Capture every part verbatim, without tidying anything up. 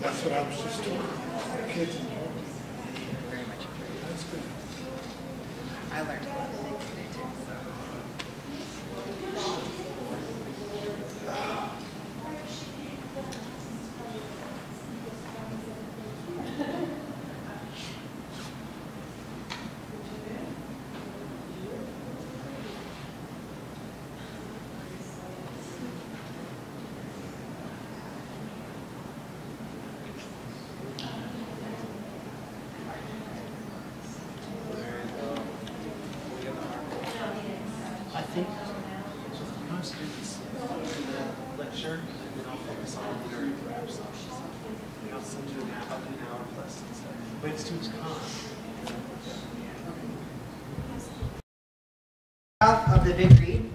That's what I was just talking about. Kids and talking. Very much appreciated. That's good. I learned a lot of things today too. Of The Big Read.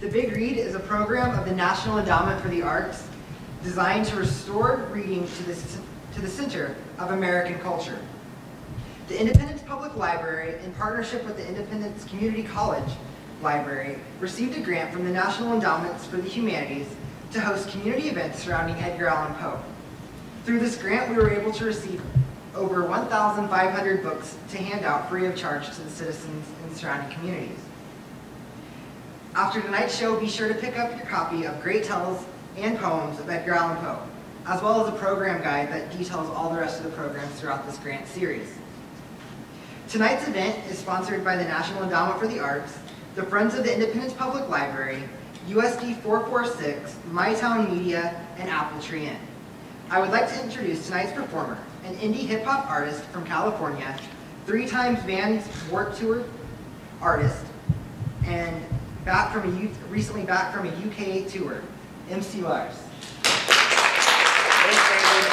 The Big Read is a program of the National Endowment for the Arts designed to restore reading to the, to the center of American culture. The Independence Public Library, in partnership with the Independence Community College Library, received a grant from the National Endowments for the Humanities to host community events surrounding Edgar Allan Poe. Through this grant, we were able to receive over one thousand five hundred books to hand out free of charge to the citizens in surrounding communities. After tonight's show, be sure to pick up your copy of Great Tales and Poems of Edgar Allan Poe, as well as a program guide that details all the rest of the programs throughout this grant series. Tonight's event is sponsored by the National Endowment for the Arts, the Friends of the Independence Public Library, U S D four forty-six, My Town Media, and Apple Tree Inn. I would like to introduce tonight's performer, an indie hip-hop artist from California, three times Vans Warped Tour artist, and back from a youth, recently back from a U K tour, M C Lars. Thanks, David.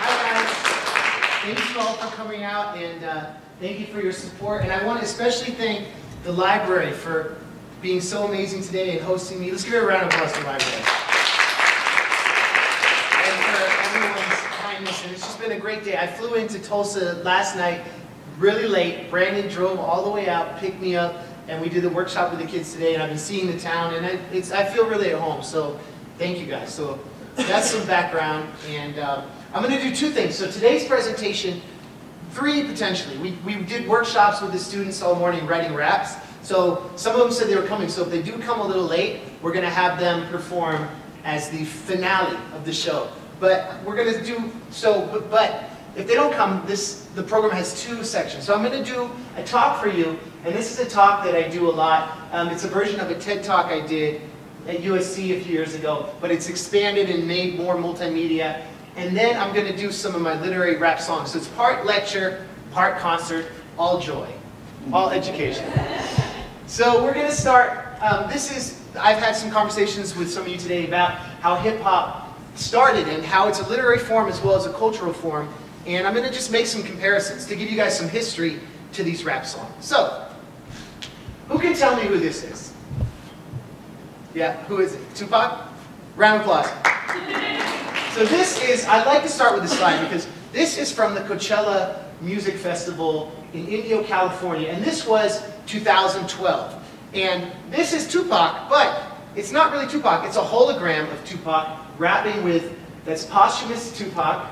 Hi, guys. Thank you all for coming out, and uh, thank you for your support. And I want to especially thank the library for being so amazing today and hosting me. Let's give it a round of applause to the library. And it's just been a great day. I flew into Tulsa last night really late. Brandon drove all the way out, picked me up, and we did the workshop with the kids today, and I've been seeing the town, and I, it's, I feel really at home, so thank you guys. So that's some background, and um, I'm going to do two things. So today's presentation, three potentially. We, we did workshops with the students all morning writing raps, so some of them said they were coming, so if they do come a little late, we're going to have them perform as the finale of the show. But we're going to do, so, but, but if they don't come, this, the program has two sections. So I'm going to do a talk for you, and this is a talk that I do a lot. Um, it's a version of a TED Talk I did at U S C a few years ago, but it's expanded and made more multimedia. And then I'm going to do some of my literary rap songs. So it's part lecture, part concert, all joy, all education. So we're going to start, um, this is, I've had some conversations with some of you today about how hip-hop started and how it's a literary form as well as a cultural form, and I'm going to just make some comparisons to give you guys some history to these rap songs. So, who can tell me who this is? Yeah, who is it? Tupac? Round of applause. So this is, I'd like to start with this slide because this is from the Coachella Music Festival in Indio, California, and this was two thousand twelve. And this is Tupac, but it's not really Tupac, it's a hologram of Tupac rapping with, that's posthumous Tupac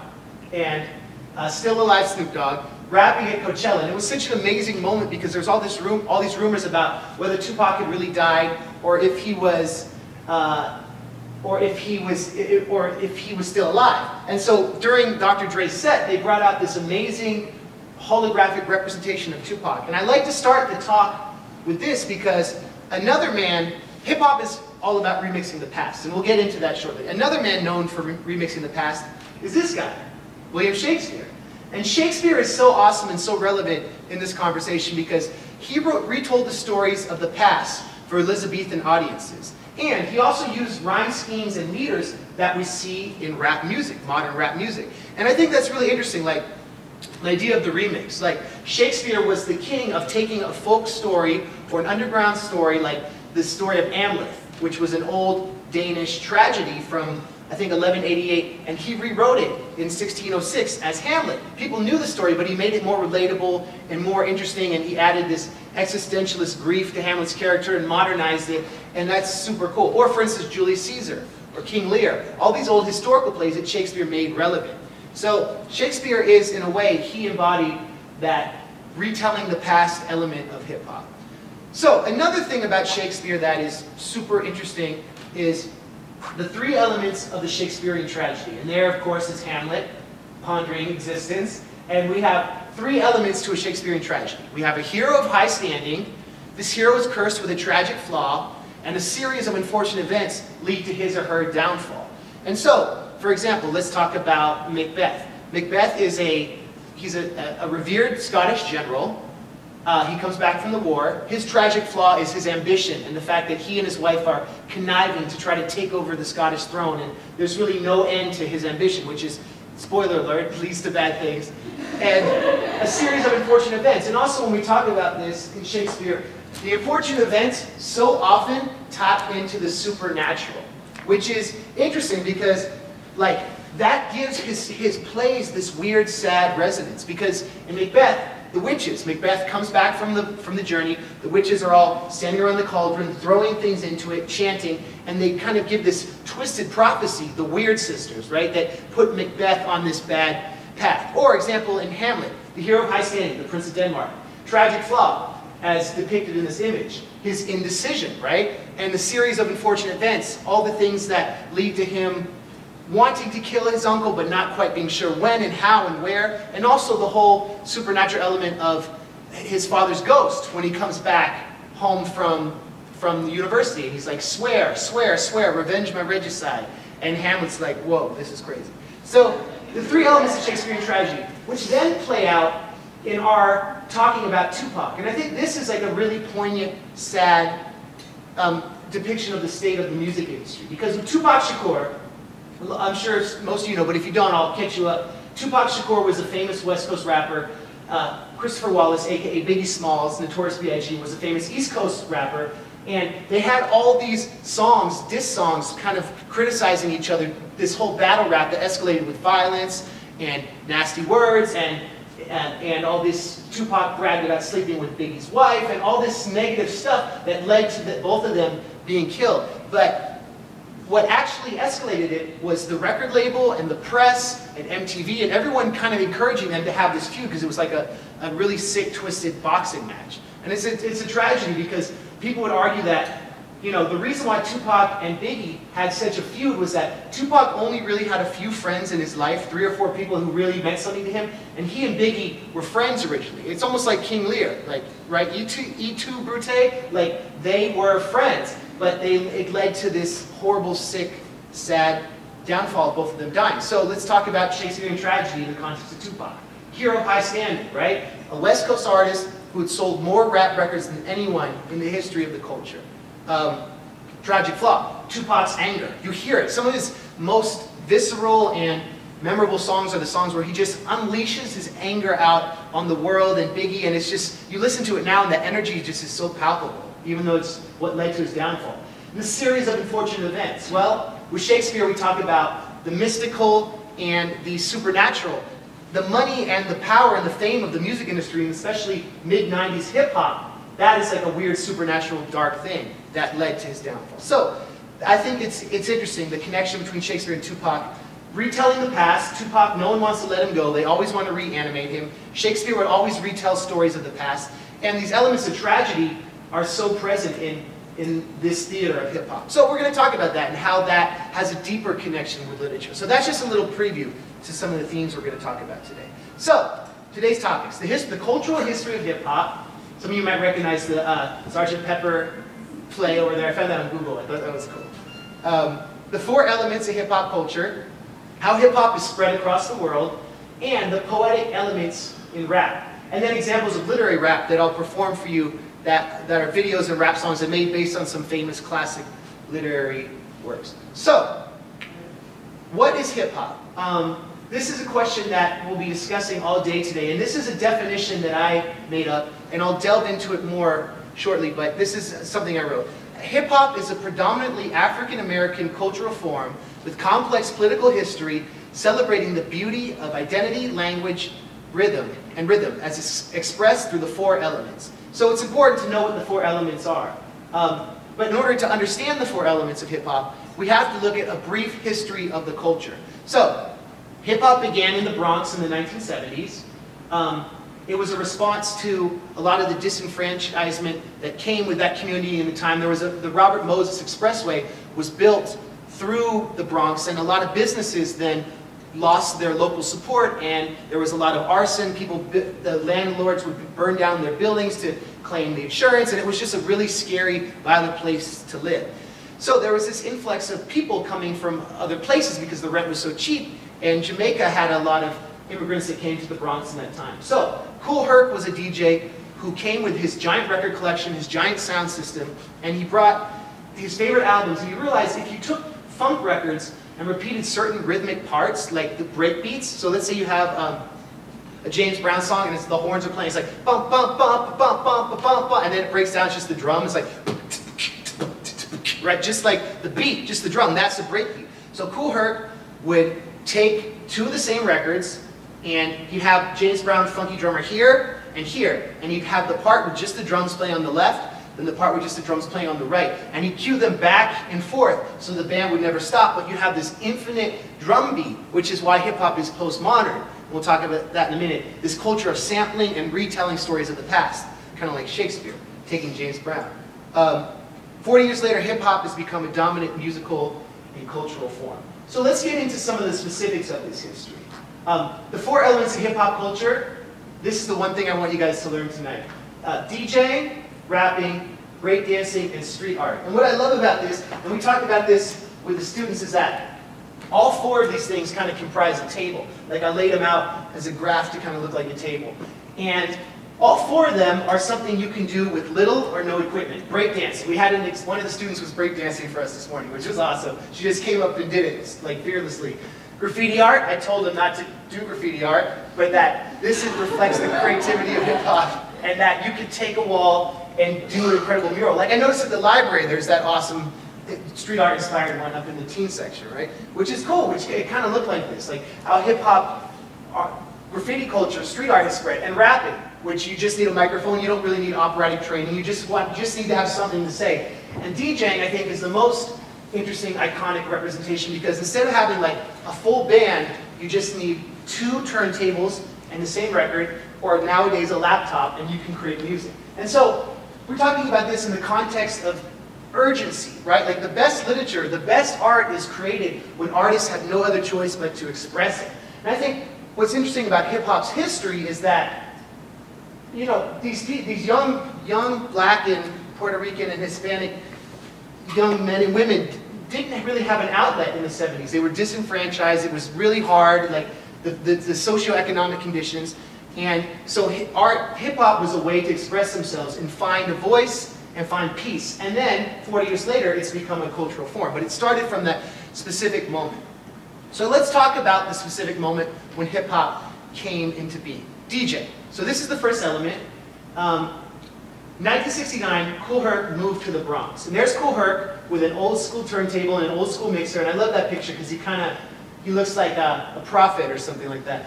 and uh, still alive Snoop Dogg, rapping at Coachella. And it was such an amazing moment because there's all this room, all these rumors about whether Tupac had really died or if he was, uh, or if he was, or if he was still alive. And so during Doctor Dre's set, they brought out this amazing holographic representation of Tupac. And I like to start the talk with this because another man. Hip hop is all about remixing the past, and we'll get into that shortly. Another man known for re remixing the past is this guy, William Shakespeare. And Shakespeare is so awesome and so relevant in this conversation because he wrote, retold the stories of the past for Elizabethan audiences. And he also used rhyme schemes and meters that we see in rap music, modern rap music. And I think that's really interesting, like the idea of the remix. Like Shakespeare was the king of taking a folk story or an underground story, like the story of Amleth, which was an old Danish tragedy from, I think, eleven eighty-eight, and he rewrote it in sixteen oh six as Hamlet. People knew the story, but he made it more relatable and more interesting, and he added this existentialist grief to Hamlet's character and modernized it, and that's super cool. Or, for instance, Julius Caesar, or King Lear, all these old historical plays that Shakespeare made relevant. So Shakespeare is, in a way, he embodied that retelling the past element of hip-hop. So another thing about Shakespeare that is super interesting is the three elements of the Shakespearean tragedy. And there, of course, is Hamlet, pondering existence. And we have three elements to a Shakespearean tragedy. We have a hero of high standing. This hero is cursed with a tragic flaw, and a series of unfortunate events lead to his or her downfall. And so, for example, let's talk about Macbeth. Macbeth is a, he's a, a revered Scottish general. Uh, he comes back from the war. His tragic flaw is his ambition and the fact that he and his wife are conniving to try to take over the Scottish throne, and there's really no end to his ambition, which is, spoiler alert, leads to bad things, and a series of unfortunate events. And also when we talk about this in Shakespeare, the unfortunate events so often tap into the supernatural, which is interesting because, like, that gives his, his plays this weird, sad resonance. Because in Macbeth, the witches, Macbeth comes back from the, from the journey, the witches are all standing around the cauldron, throwing things into it, chanting, and they kind of give this twisted prophecy, the weird sisters, right, that put Macbeth on this bad path. Or example in Hamlet, the hero of high standing, the Prince of Denmark, tragic flaw, as depicted in this image, his indecision, right, and the series of unfortunate events, all the things that lead to him wanting to kill his uncle but not quite being sure when and how and where, and also the whole supernatural element of his father's ghost when he comes back home from, from the university. He's like, swear, swear, swear, revenge my regicide. And Hamlet's like, whoa, this is crazy. So the three elements of Shakespearean tragedy, which then play out in our talking about Tupac. And I think this is like a really poignant, sad um, depiction of the state of the music industry. Because with Tupac Shakur, I'm sure most of you know, but if you don't, I'll catch you up. Tupac Shakur was a famous West Coast rapper. Uh, Christopher Wallace, a k a. Biggie Smalls, Notorious B I G, was a famous East Coast rapper. And they had all these songs, diss songs, kind of criticizing each other, this whole battle rap that escalated with violence and nasty words, and, and, and all this Tupac bragged about sleeping with Biggie's wife, and all this negative stuff that led to the, both of them being killed. But what actually escalated it was the record label and the press and M T V and everyone kind of encouraging them to have this feud, because it was like a, a really sick, twisted boxing match. And it's a, it's a tragedy because people would argue that, you know, the reason why Tupac and Biggie had such a feud was that Tupac only really had a few friends in his life, three or four people who really meant something to him, and he and Biggie were friends originally. It's almost like King Lear, like, right, E two Brute, like, they were friends. But they, it led to this horrible, sick, sad downfall of both of them dying. So let's talk about Shakespearean tragedy in the context of Tupac. Hero of high standing, right? A West Coast artist who had sold more rap records than anyone in the history of the culture. Um, tragic flaw, Tupac's anger. You hear it. Some of his most visceral and memorable songs are the songs where he just unleashes his anger out on the world and Biggie, and it's just, you listen to it now and the energy just is so palpable, even though it's what led to his downfall. And the series of unfortunate events. Well, with Shakespeare we talk about the mystical and the supernatural, the money and the power and the fame of the music industry, and especially mid nineties hip-hop. That is like a weird supernatural dark thing that led to his downfall. So I think it's, it's interesting, the connection between Shakespeare and Tupac. Retelling the past, Tupac, no one wants to let him go, they always want to reanimate him. Shakespeare would always retell stories of the past, and these elements of tragedy are so present in, in this theater of hip-hop. So we're going to talk about that and how that has a deeper connection with literature. So that's just a little preview to some of the themes we're going to talk about today. So, today's topics, the, his the cultural history of hip-hop. Some of you might recognize the uh, Sergeant Pepper play over there. I found that on Google. I thought that was cool. Um, the four elements of hip-hop culture, how hip-hop is spread across the world, and the poetic elements in rap. And then examples of literary rap that I'll perform for you That, that are videos and rap songs that are made based on some famous classic literary works. So, what is hip-hop? Um, this is a question that we'll be discussing all day today, and this is a definition that I made up, and I'll delve into it more shortly, but this is something I wrote. Hip-hop is a predominantly African-American cultural form with complex political history, celebrating the beauty of identity, language, rhythm, and rhythm as it's expressed through the four elements. So it's important to know what the four elements are. Um, but in order to understand the four elements of hip-hop, we have to look at a brief history of the culture. So, hip-hop began in the Bronx in the nineteen seventies. Um, it was a response to a lot of the disenfranchisement that came with that community in the time. There was a, the Robert Moses Expressway was built through the Bronx, and a lot of businesses then lost their local support, and there was a lot of arson. People, the landlords would burn down their buildings to claim the insurance, and it was just a really scary, violent place to live. So there was this influx of people coming from other places because the rent was so cheap, and Jamaica had a lot of immigrants that came to the Bronx in that time. So Kool Herc was a D J who came with his giant record collection, his giant sound system, and he brought his favorite albums, and he realized if you took funk records and repeated certain rhythmic parts, like the break beats. So let's say you have um, a James Brown song, and it's, the horns are playing. It's like bump, bump, bump, bump, bump, bump, bump, and then it breaks down. It's just the drum. It's like right, just like the beat, just the drum. That's the break beat. So Kool Herc would take two of the same records, and you'd have James Brown's funky drummer here and here, and you'd have the part with just the drums playing on the left, then the part with just the drums playing on the right. And he'd cue them back and forth so the band would never stop, but you'd have this infinite drum beat, which is why hip-hop is postmodern. We'll talk about that in a minute. This culture of sampling and retelling stories of the past, kind of like Shakespeare, taking James Brown. Um, forty years later, hip-hop has become a dominant musical and cultural form. So let's get into some of the specifics of this history. Um, the four elements of hip-hop culture, this is the one thing I want you guys to learn tonight. Uh, DJing, rapping, breakdancing, and street art. And what I love about this, and we talked about this with the students, is that all four of these things kind of comprise a table. Like I laid them out as a graph to kind of look like a table. And all four of them are something you can do with little or no equipment. Breakdancing. We had an ex one of the students was breakdancing for us this morning, which was awesome. She just came up and did it, like fearlessly. Graffiti art, I told them not to do graffiti art, but that this reflects the creativity of hip hop, and that you could take a wall and do an incredible mural. Like I noticed at the library, there's that awesome street art inspired one up in the teen section, right? Which is cool, which it kind of looked like this, like how hip hop, art, graffiti culture, street art has spread, and rapping, which you just need a microphone, you don't really need operatic training, you just want, you just need to have something to say. And DJing, I think, is the most interesting, iconic representation, because instead of having like a full band, you just need two turntables and the same record, or nowadays a laptop, and you can create music. And so, we're talking about this in the context of urgency, right? Like the best literature, the best art is created when artists have no other choice but to express it. And I think what's interesting about hip-hop's history is that, you know, these, these young, young black and Puerto Rican and Hispanic young men and women didn't really have an outlet in the seventies. They were disenfranchised. It was really hard, like the, the, the socioeconomic conditions. And so art, hip-hop was a way to express themselves and find a voice and find peace. And then, forty years later, it's become a cultural form. But it started from that specific moment. So let's talk about the specific moment when hip-hop came into being. D J. So this is the first element. Um, nineteen sixty-nine, Kool Herc moved to the Bronx. And there's Kool Herc with an old-school turntable and an old-school mixer. And I love that picture because he kind of, he looks like a, a prophet or something like that.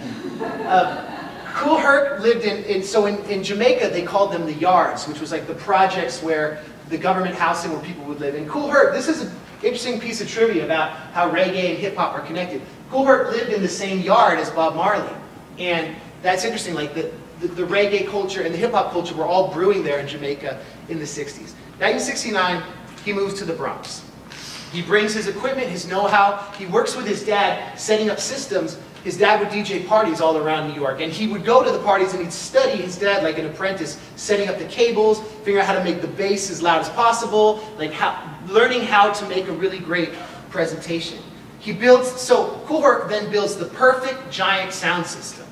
Uh, Kool Herc lived in, in so in, in Jamaica they called them the yards, which was like the projects where the government housing where people would live. And Kool Herc, this is an interesting piece of trivia about how reggae and hip hop are connected. Kool Herc lived in the same yard as Bob Marley. And that's interesting, like the, the, the reggae culture and the hip hop culture were all brewing there in Jamaica in the sixties. nineteen sixty-nine, he moves to the Bronx. He brings his equipment, his know-how, he works with his dad setting up systems. His dad would D J parties all around New York, and he would go to the parties and he'd study his dad like an apprentice, setting up the cables, figuring out how to make the bass as loud as possible, like how, learning how to make a really great presentation. He builds, so Kool Herc then builds the perfect giant sound system.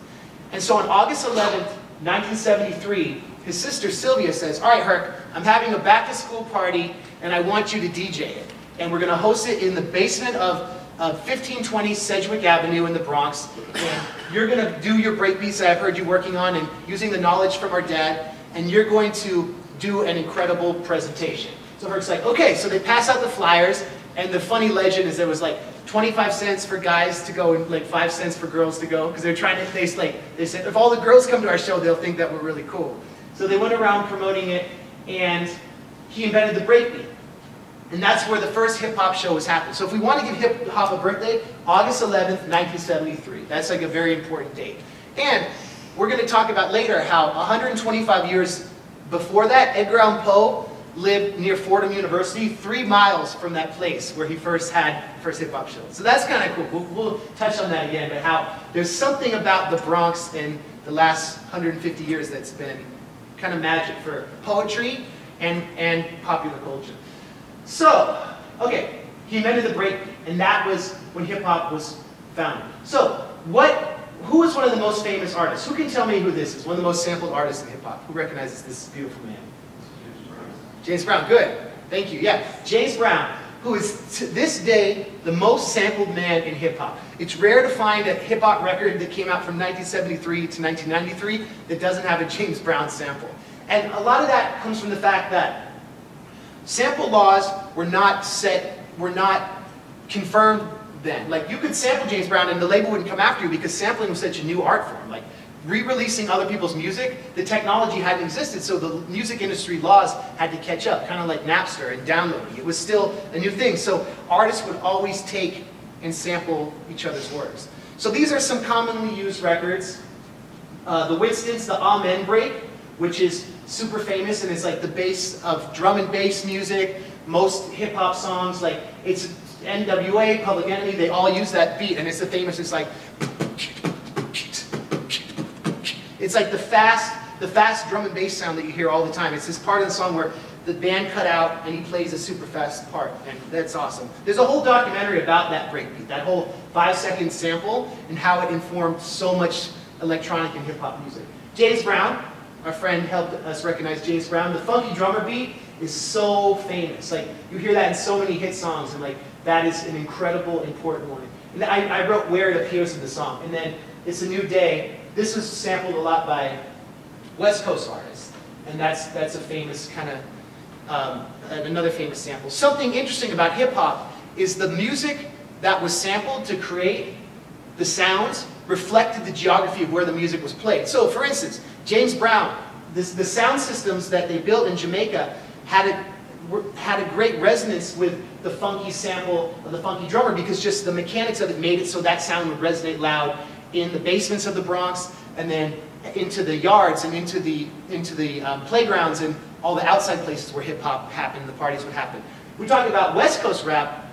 And so on August eleventh, nineteen seventy-three, his sister Sylvia says, "All right, Herc, I'm having a back-to-school party, and I want you to D J it. And we're going to host it in the basement of Uh, fifteen twenty Sedgwick Avenue in the Bronx, and you're going to do your breakbeats that I've heard you working on and using the knowledge from our dad, and you're going to do an incredible presentation." So Herc's like, okay, so they pass out the flyers, and the funny legend is there was like twenty-five cents for guys to go and like five cents for girls to go, because they're trying to, they, like, they said, if all the girls come to our show, they'll think that we're really cool. So they went around promoting it, and he invented the breakbeat. And that's where the first hip-hop show was happening. So if we want to give hip-hop a birthday, August eleventh, nineteen seventy-three. That's like a very important date. And we're going to talk about later how one hundred twenty-five years before that, Edgar Allan Poe lived near Fordham University, three miles from that place where he first had first hip-hop show. So that's kind of cool. We'll, we'll touch on that again, but how there's something about the Bronx in the last one hundred fifty years that's been kind of magic for poetry and, and popular culture. So, okay, he invented the break, and that was when hip-hop was founded. So, what, who is one of the most famous artists? Who can tell me who this is? One of the most sampled artists in hip-hop. Who recognizes this beautiful man? James Brown, good. Thank you, yeah. James Brown, who is to this day the most sampled man in hip-hop. It's rare to find a hip-hop record that came out from nineteen seventy-three to nineteen ninety-three that doesn't have a James Brown sample. And a lot of that comes from the fact that sample laws were not set, were not confirmed then. Like, you could sample James Brown and the label wouldn't come after you because sampling was such a new art form. Like, re-releasing other people's music, the technology hadn't existed, so the music industry laws had to catch up, kind of like Napster and downloading. It was still a new thing, so artists would always take and sample each other's works. So these are some commonly used records. Uh, the Winstons, the Amen Break, which is super famous and it's like the base of drum and bass music, most hip-hop songs, like it's N W A, Public Enemy, they all use that beat, and it's the famous, it's like, it's like the fast, the fast drum and bass sound that you hear all the time. It's this part of the song where the band cut out and he plays a super fast part, and that's awesome. There's a whole documentary about that breakbeat, that whole five-second sample, and how it informed so much electronic and hip-hop music. James Brown, our friend helped us recognize James Brown. The funky drummer beat is so famous. Like, you hear that in so many hit songs, and like that is an incredible, important one. And I, I wrote where it appears in the song, and then It's a New Day. This was sampled a lot by West Coast artists, and that's, that's a famous kind of, um, another famous sample. Something interesting about hip-hop is the music that was sampled to create the sounds reflected the geography of where the music was played. So, for instance, James Brown, this, the sound systems that they built in Jamaica had a, had a great resonance with the funky sample of the funky drummer, because just the mechanics of it made it so that sound would resonate loud in the basements of the Bronx, and then into the yards, and into the, into the um, playgrounds, and all the outside places where hip-hop happened, the parties would happen. We're talking about West Coast rap.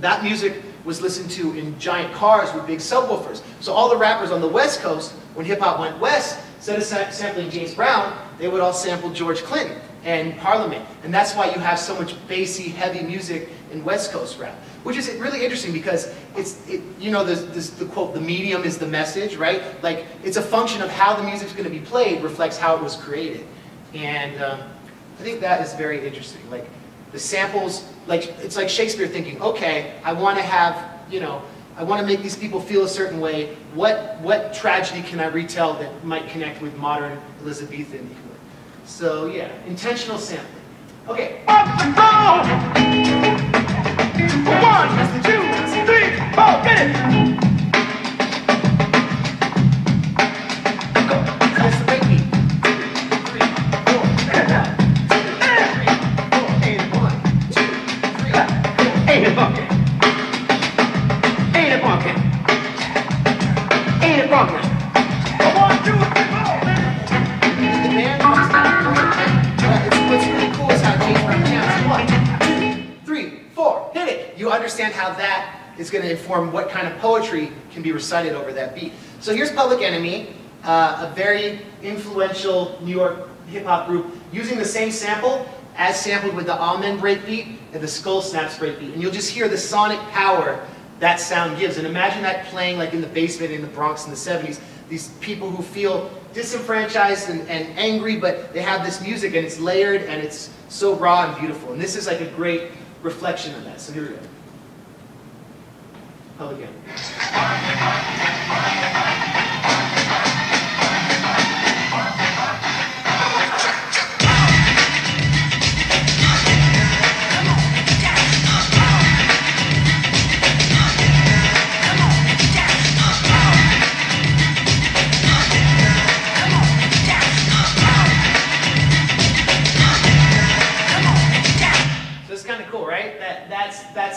That music was listened to in giant cars with big subwoofers. So all the rappers on the West Coast, when hip-hop went west, instead of sampling James Brown, they would all sample George Clinton and Parliament. And that's why you have so much bassy, heavy music in West Coast rap. Which is really interesting because it's, it, you know, there's, there's the quote, the medium is the message, right? Like, it's a function of how the music's going to be played reflects how it was created. And um, I think that is very interesting. Like, the samples, like, it's like Shakespeare thinking, okay, I want to have, you know, I want to make these people feel a certain way. What, what tragedy can I retell that might connect with modern Elizabethan? So, yeah, intentional sampling. Okay. Up and down! One, two, three, four, get it! Go. That's the big beat. Two, three, four, and one, two, three, four. Ain't it funkin'? Ain't it funkin'? Ain't it funkin'? One, two, three, four. The band was playing. What's really cool is how James Brown counts. One, two, three, four. Hit it. You understand how that is going to inform what kind of poetry can be recited over that beat. So here's Public Enemy, uh, a very influential New York hip-hop group, using the same sample as sampled with the Amen breakbeat and the Skull Snaps breakbeat. And you'll just hear the sonic power that sound gives. And imagine that playing like in the basement in the Bronx in the seventies. These people who feel disenfranchised and, and angry, but they have this music and it's layered and it's so raw and beautiful. And this is like a great reflection of that. So here we go. Public Enemy. So it's kind of cool, right?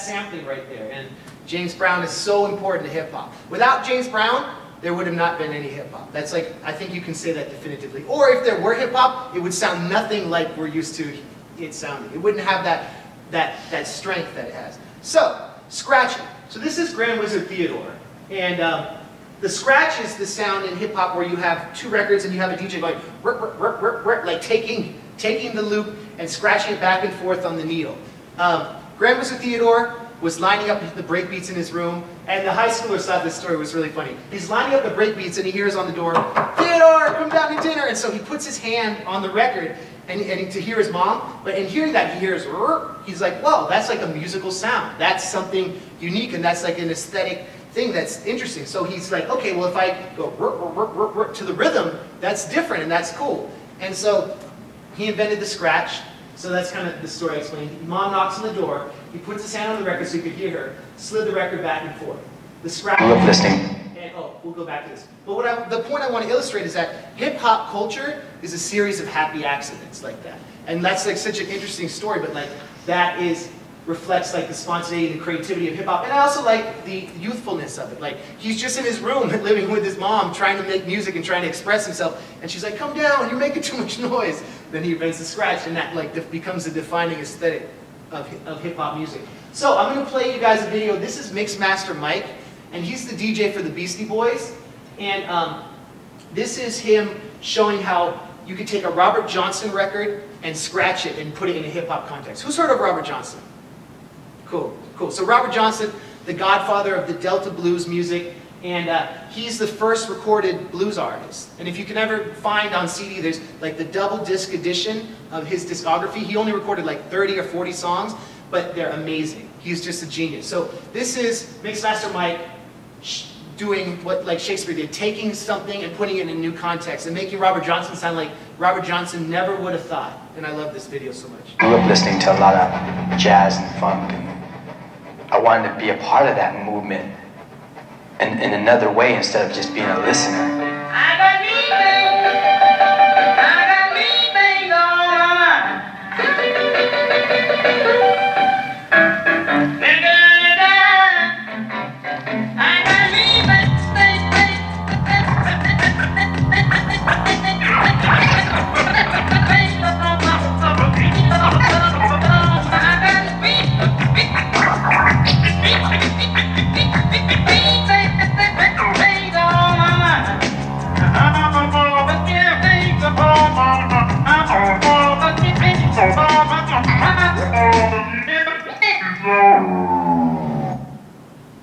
sampling right there. And James Brown is so important to hip hop. Without James Brown, there would have not been any hip hop. That's like, I think you can say that definitively. Or if there were hip hop, it would sound nothing like we're used to it sounding. It wouldn't have that, that, that strength that it has. So, scratching. So this is Grand Wizard Theodore. And um, the scratch is the sound in hip hop where you have two records and you have a D J going, rip, rip, rip, rip, rip, like taking, taking the loop and scratching it back and forth on the needle. Um, Grand Wizard Theodore was lining up the breakbeats in his room, and the high schoolers thought this story was really funny. He's lining up the breakbeats and he hears on the door, Theodore, come down to dinner! And so he puts his hand on the record and, and to hear his mom, but in hearing that he hears, he's like, whoa, that's like a musical sound. That's something unique and that's like an aesthetic thing that's interesting. So he's like, okay, well if I go to the rhythm, that's different and that's cool. And so he invented the scratch. So that's kind of the story I explained. Mom knocks on the door, he puts his hand on the record so you could hear her, slid the record back and forth. The scratch. I'm listening. And oh, we'll go back to this. But what I, the point I want to illustrate is that hip hop culture is a series of happy accidents like that. And that's like such an interesting story, but like that is reflects like the spontaneity and creativity of hip hop, and I also like the youthfulness of it. Like he's just in his room living with his mom, trying to make music and trying to express himself, and she's like, "Come down, you're making too much noise." Then he invents the scratch, and that like becomes a defining aesthetic of of hip hop music. So I'm gonna play you guys a video. This is Mixmaster Mike, and he's the D J for the Beastie Boys, and um, this is him showing how you could take a Robert Johnson record and scratch it and put it in a hip hop context. Who's heard of Robert Johnson? Cool, cool. So Robert Johnson, the godfather of the Delta blues music, and uh, he's the first recorded blues artist. And if you can ever find on C D, there's like the double disc edition of his discography. He only recorded like thirty or forty songs, but they're amazing. He's just a genius. So this is Mixmaster Mike doing what like Shakespeare did, taking something and putting it in a new context and making Robert Johnson sound like Robert Johnson never would have thought. And I love this video so much. I grew up listening to a lot of jazz and funk. I wanted to be a part of that movement in, in another way instead of just being a listener. I got me things, I got me things on. I got me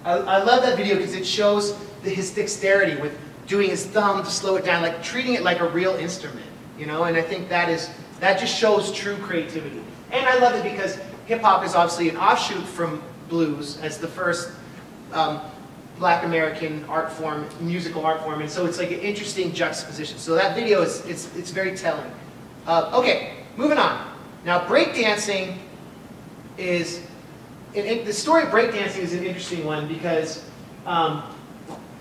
I love that video because it shows the, his dexterity with doing his thumb to slow it down, like treating it like a real instrument, you know. And I think that is that just shows true creativity. And I love it because hip hop is obviously an offshoot from blues as the first um, Black American art form, musical art form, and so it's like an interesting juxtaposition. So that video is it's it's very telling. Uh, okay, moving on. Now breakdancing is. It, it, the story of breakdancing is an interesting one because um,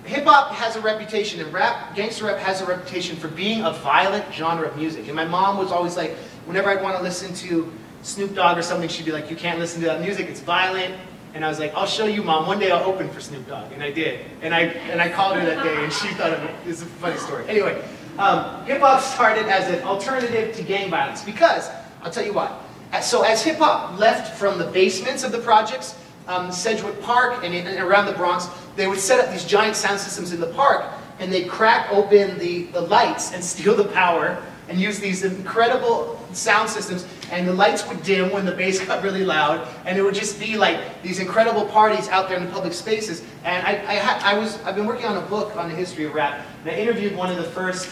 hip-hop has a reputation, and rap, gangster rap has a reputation for being a violent genre of music. And my mom was always like, whenever I'd want to listen to Snoop Dogg or something, she'd be like, you can't listen to that music, it's violent. And I was like, I'll show you, Mom, one day I'll open for Snoop Dogg. And I did. And I, and I called her that day, and she thought it was a funny story. Anyway, um, hip-hop started as an alternative to gang violence because, I'll tell you what, so as hip-hop left from the basements of the projects, um, Sedgwick Park and, in, and around the Bronx, they would set up these giant sound systems in the park and they'd crack open the, the lights and steal the power and use these incredible sound systems, and the lights would dim when the bass got really loud, and it would just be like these incredible parties out there in the public spaces. And I, I, had, I was, I've been working on a book on the history of rap, and I interviewed one of the first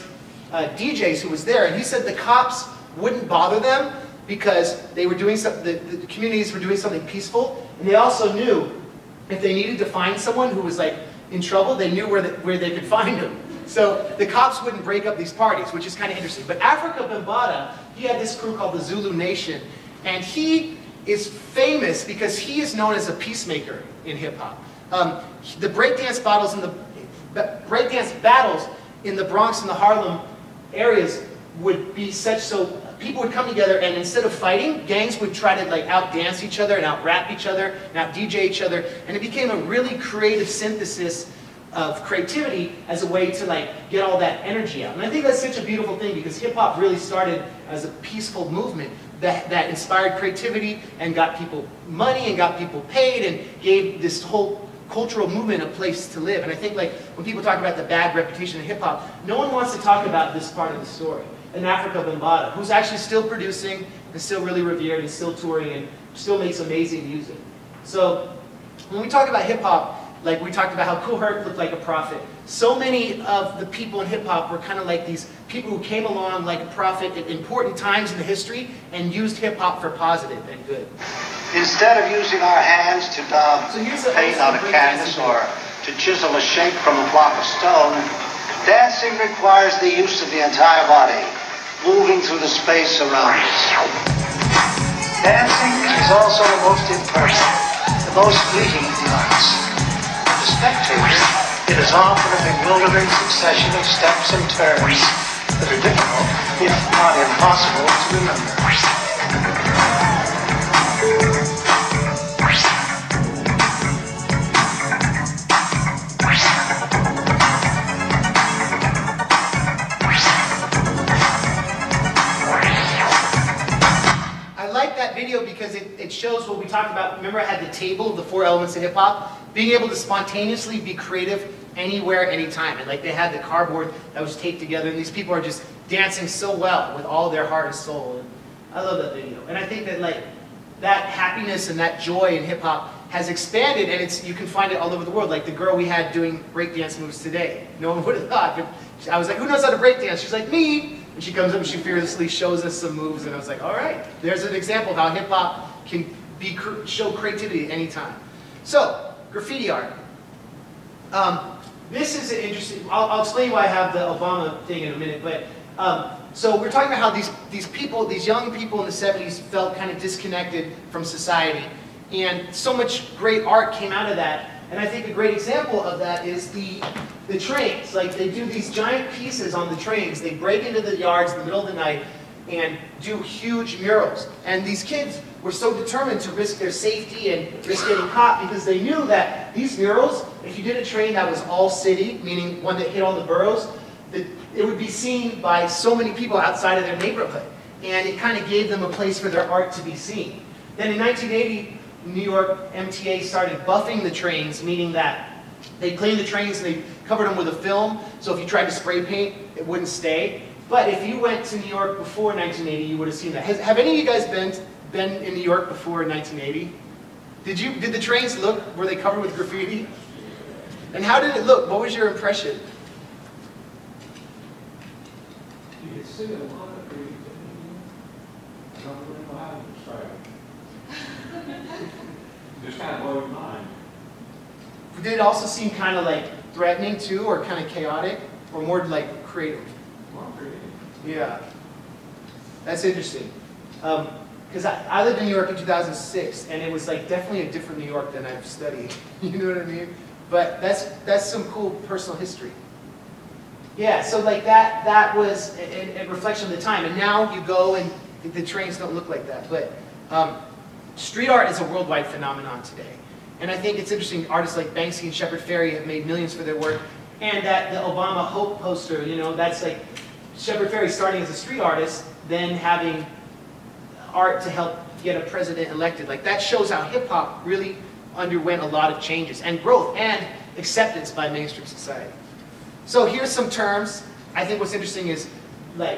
uh, D Js who was there, and he said the cops wouldn't bother them because they were doing some, the, the communities were doing something peaceful, and they also knew if they needed to find someone who was like in trouble, they knew where the, where they could find him. So the cops wouldn't break up these parties, which is kind of interesting. But Afrika Bambaataa, he had this crew called the Zulu Nation, and he is famous because he is known as a peacemaker in hip hop. Um, the breakdance battles in the breakdance battles in the Bronx and the Harlem areas would be such so. people would come together, and instead of fighting, gangs would try to like outdance each other and out-rap each other and out-D J each other, and it became a really creative synthesis of creativity as a way to like get all that energy out. And I think that's such a beautiful thing, because hip-hop really started as a peaceful movement that, that inspired creativity and got people money and got people paid and gave this whole cultural movement a place to live. And I think like when people talk about the bad reputation of hip-hop, no one wants to talk about this part of the story. In Africa Bambaataa, who's actually still producing and still really revered and still touring and still makes amazing music. So when we talk about hip-hop, like we talked about how Kool Herc looked like a prophet. So many of the people in hip hop were kind of like these people who came along like a prophet at important times in the history and used hip hop for positive and good. Instead of using our hands to dub so paint on a canvas or to chisel a shape from a block of stone, dancing requires the use of the entire body, moving through the space around us. Dancing is also the most impersonal, the most fleeting of the arts. Spectators, it is often a bewildering succession of steps and turns that are difficult, if not impossible, to remember. I like that video because it, it shows what we talked about. Remember I had the table, the four elements of hip-hop? Being able to spontaneously be creative anywhere, anytime. And like they had the cardboard that was taped together, and these people are just dancing so well with all their heart and soul. And I love that video. And I think that like that happiness and that joy in hip hop has expanded, and it's, you can find it all over the world. Like the girl we had doing breakdance moves today. No one would have thought. I was like, who knows how to breakdance? She's like, me. And she comes up and she fearlessly shows us some moves, and I was like, all right, there's an example of how hip hop can be, show creativity at any time. So, graffiti art. Um, this is an interesting, I'll, I'll explain why I have the Obama thing in a minute, but um, so we're talking about how these, these people, these young people in the seventies felt kind of disconnected from society, and so much great art came out of that. And I think a great example of that is the, the trains. Like they do these giant pieces on the trains, they break into the yards in the middle of the night and do huge murals. And these kids were so determined to risk their safety and risk getting caught, because they knew that these murals, if you did a train that was all city, meaning one that hit all the boroughs, that it would be seen by so many people outside of their neighborhood. And it kind of gave them a place for their art to be seen. Then in nineteen eighty, New York M T A started buffing the trains, meaning that they cleaned the trains and they covered them with a film, so if you tried to spray paint, it wouldn't stay. But if you went to New York before nineteen eighty, you would have seen that. Has, have any of you guys been, been in New York before nineteen eighty? Did you, did the trains look, were they covered with graffiti? And how did it look? What was your impression? You could see a lot of graffiti. I don't really know how to describe it. Just kind of blow your mind. Did it also seem kind of like threatening too, or kind of chaotic, or more like creative? Yeah, that's interesting. Um, because I, I lived in New York in two thousand six, and it was like definitely a different New York than I've studied. You know what I mean? But that's that's some cool personal history. Yeah. So like that that was a, a reflection of the time, and now you go and the trains don't look like that. But um, street art is a worldwide phenomenon today, and I think it's interesting. Artists like Banksy and Shepard Fairey have made millions for their work, and that the Obama Hope poster, you know, that's like Shepard Fairey starting as a street artist, then having art to help get a president elected. Like that shows how hip hop really underwent a lot of changes and growth and acceptance by mainstream society. So here's some terms. I think what's interesting is like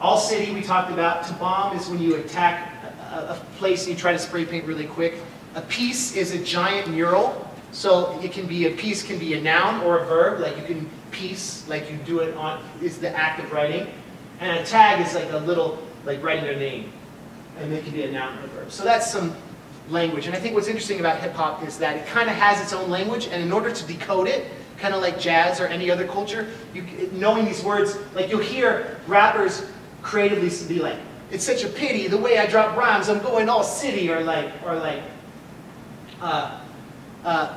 all city we talked about. To bomb is when you attack a, a place and you try to spray paint really quick. A piece is a giant mural. So it can be, a piece can be a noun or a verb, like you can piece, like you do it on, is the act of writing. And a tag is like a little, like writing their name. And it can be a noun or a verb. So that's some language. And I think what's interesting about hip hop is that it kind of has its own language, and in order to decode it, kind of like jazz or any other culture, you, knowing these words, like you'll hear rappers creatively be like, it's such a pity the way I drop rhymes, I'm going all city, or like, or like, uh, Uh,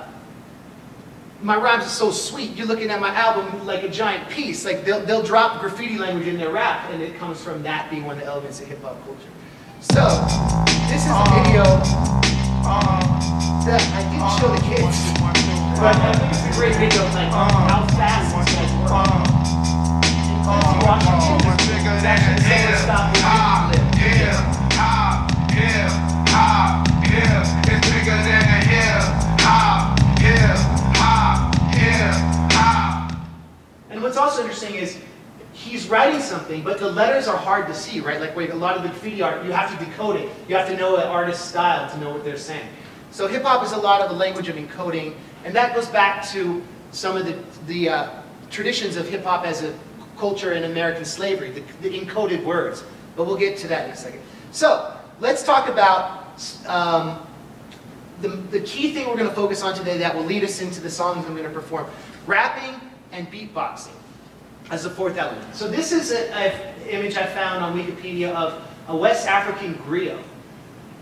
my rhymes are so sweet, you're looking at my album like a giant piece. Like they'll, they'll drop graffiti language in their rap, and it comes from that being one of the elements of hip hop culture. So, this is a video that I didn't show the kids, but I think it's a great video of like, how fast it's like work. And Washington, it's actually someone stopped with the clip. Hop, hip, hop, hip, it's bigger than a hip, hop, hip, hop, hip, hop. And what's also interesting is he's writing something, but the letters are hard to see, right? Like, wait, a lot of the graffiti art, you have to decode it. You have to know an artist's style to know what they're saying. So hip hop is a lot of a language of encoding, and that goes back to some of the, the uh, traditions of hip hop as a culture in American slavery, the, the encoded words. But we'll get to that in a second. So let's talk about um, the, the key thing we're going to focus on today that will lead us into the songs I'm going to perform. Rapping and beatboxing as the fourth element. So this is an image I found on Wikipedia of a West African griot.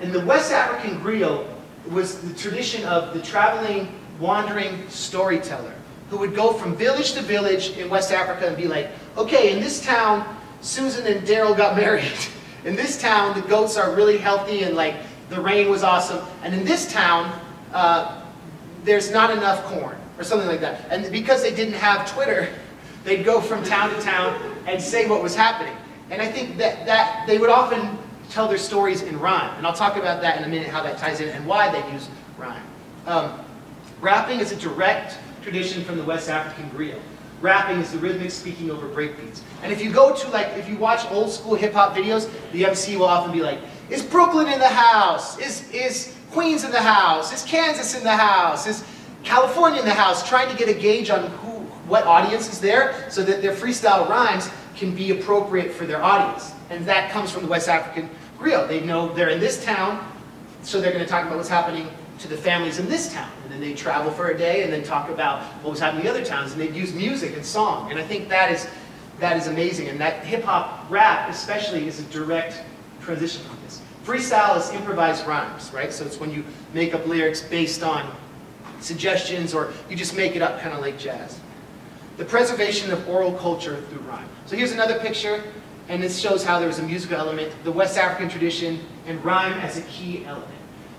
And the West African griot was the tradition of the traveling, wandering storyteller who would go from village to village in West Africa and be like, okay, in this town, Susan and Daryl got married. In this town, the goats are really healthy and like the rain was awesome. And in this town, uh, there's not enough corn or something like that. And because they didn't have Twitter, they'd go from town to town and say what was happening. And I think that, that they would often tell their stories in rhyme. And I'll talk about that in a minute, how that ties in and why they use rhyme. Um, rapping is a direct tradition from the West African griot. Rapping is the rhythmic speaking over breakbeats. And if you go to, like, if you watch old school hip hop videos, the M C will often be like, is Brooklyn in the house? Is, is Queens in the house? Is Kansas in the house? Is California in the house? Trying to get a gauge on who, what audience is there, so that their freestyle rhymes can be appropriate for their audience. And that comes from the West African griot. They know they're in this town, so they're going to talk about what's happening to the families in this town. And then they travel for a day and then talk about what was happening in the other towns. And they'd use music and song. And I think that is, that is amazing. And that hip-hop rap, especially, is a direct transition on this. Freestyle is improvised rhymes, right? So it's when you make up lyrics based on suggestions, or you just make it up kind of like jazz. The preservation of oral culture through rhyme. So here's another picture, and this shows how there was a musical element, the West African tradition, and rhyme as a key element.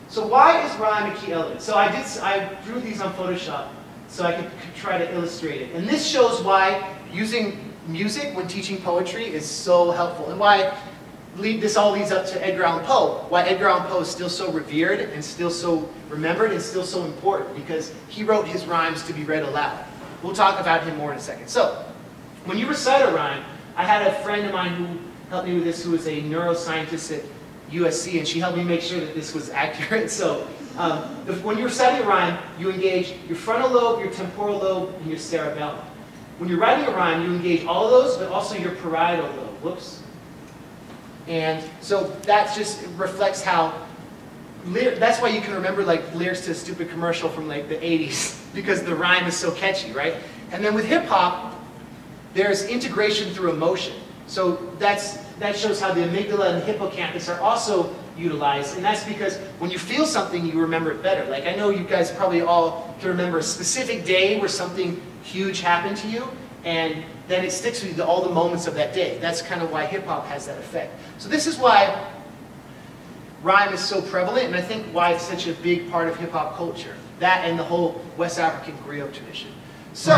So why is rhyme a key element? So I, did, I drew these on Photoshop so I could try to illustrate it. And this shows why using music when teaching poetry is so helpful, and why lead this all leads up to Edgar Allan Poe, why Edgar Allan Poe is still so revered and still so remembered and still so important, because he wrote his rhymes to be read aloud. We'll talk about him more in a second. So, when you recite a rhyme, I had a friend of mine who helped me with this, who was a neuroscientist at U S C, and she helped me make sure that this was accurate. So, um, if, when you're reciting a rhyme, you engage your frontal lobe, your temporal lobe, and your cerebellum. When you're writing a rhyme, you engage all of those, but also your parietal lobe. Whoops. And so that just reflects how. That's why you can remember like lyrics to a stupid commercial from like the eighties, because the rhyme is so catchy, right? And then with hip hop, there's integration through emotion. So that's, that shows how the amygdala and the hippocampus are also utilized, and that's because when you feel something, you remember it better. Like I know you guys probably all can remember a specific day where something huge happened to you, and then it sticks with you to all the moments of that day. That's kind of why hip hop has that effect. So this is why rhyme is so prevalent, and I think why it's such a big part of hip-hop culture. That and the whole West African griot tradition. So,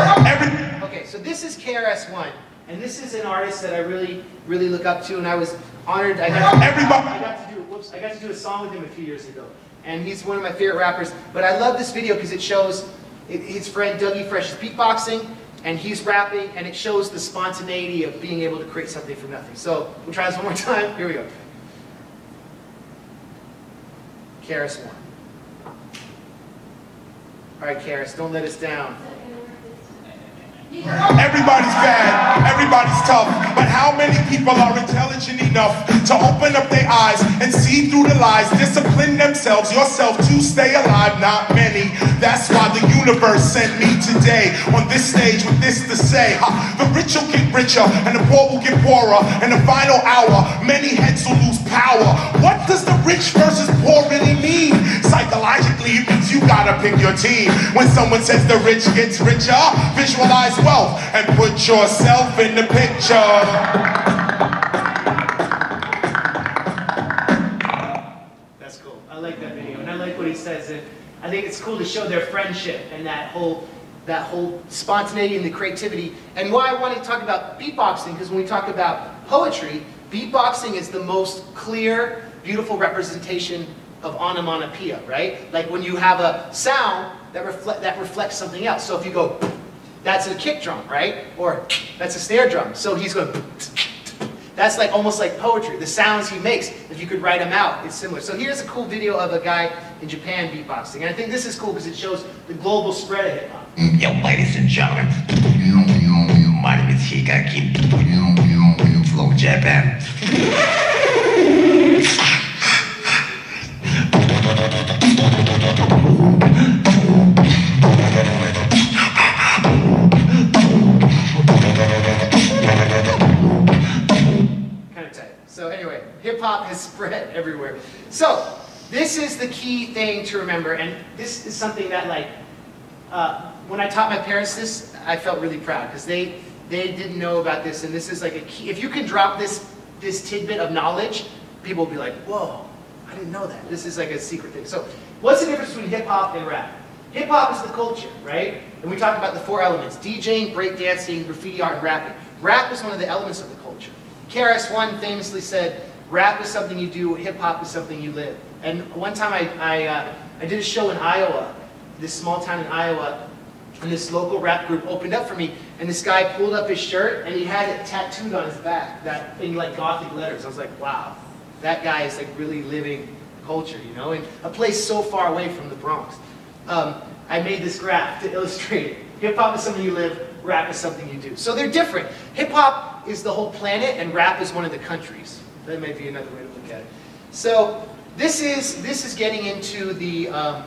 okay, so this is K R S One, and this is an artist that I really, really look up to, and I was honored. I got, Everybody. I got to do, whoops, I got to do a song with him a few years ago, and he's one of my favorite rappers. But I love this video because it shows it, his friend Dougie Fresh is beatboxing, and he's rapping, and it shows the spontaneity of being able to create something from nothing. So we'll try this one more time. Here we go. K R S One. All right, K R S, don't let us down. Everybody's bad, everybody's tough, but how many people are intelligent enough to open up their eyes and see through the lies, discipline themselves, yourself to stay alive? Not many. That's why the universe sent me today on this stage with this to say. Ha, the rich will get richer and the poor will get poorer. In the final hour, many heads will lose power. What does the rich versus poor really mean? Psychologically, leave, you gotta pick your team. When someone says the rich gets richer, visualize wealth and put yourself in the picture. Says that I think it's cool to show their friendship and that whole that whole spontaneity and the creativity. And why I want to talk about beatboxing, because when we talk about poetry, beatboxing is the most clear, beautiful representation of onomatopoeia, right? Like when you have a sound that reflect that reflects something else. So if you go, that's a kick drum, right? Or that's a snare drum. So he's going. That's like almost like poetry. The sounds he makes, if you could write them out, it's similar. So here's a cool video of a guy in Japan beatboxing. And I think this is cool because it shows the global spread of hip-hop. Yo, ladies and gentlemen, my name is Higaki, Flow Japan. Hip-hop has spread everywhere. So this is the key thing to remember, and this is something that, like, uh, when I taught my parents this, I felt really proud because they they didn't know about this, and this is like a key. If you can drop this this tidbit of knowledge, people will be like, whoa, I didn't know that. This is like a secret thing. So what's the difference between hip-hop and rap? Hip-hop is the culture, right? And we talked about the four elements: DJing, breakdancing, graffiti art, and rapping. Rap is one of the elements of the culture. K R S One famously said, rap is something you do, hip-hop is something you live. And one time I, I, uh, I did a show in Iowa, this small town in Iowa, and this local rap group opened up for me, and this guy pulled up his shirt, and he had it tattooed on his back, that in like Gothic letters. I was like, wow, that guy is like really living culture, you know, in a place so far away from the Bronx. Um, I made this graph to illustrate it. Hip-hop is something you live, rap is something you do. So they're different. Hip-hop is the whole planet, and rap is one of the countries. That may be another way to look at it. So this is this is getting into the um,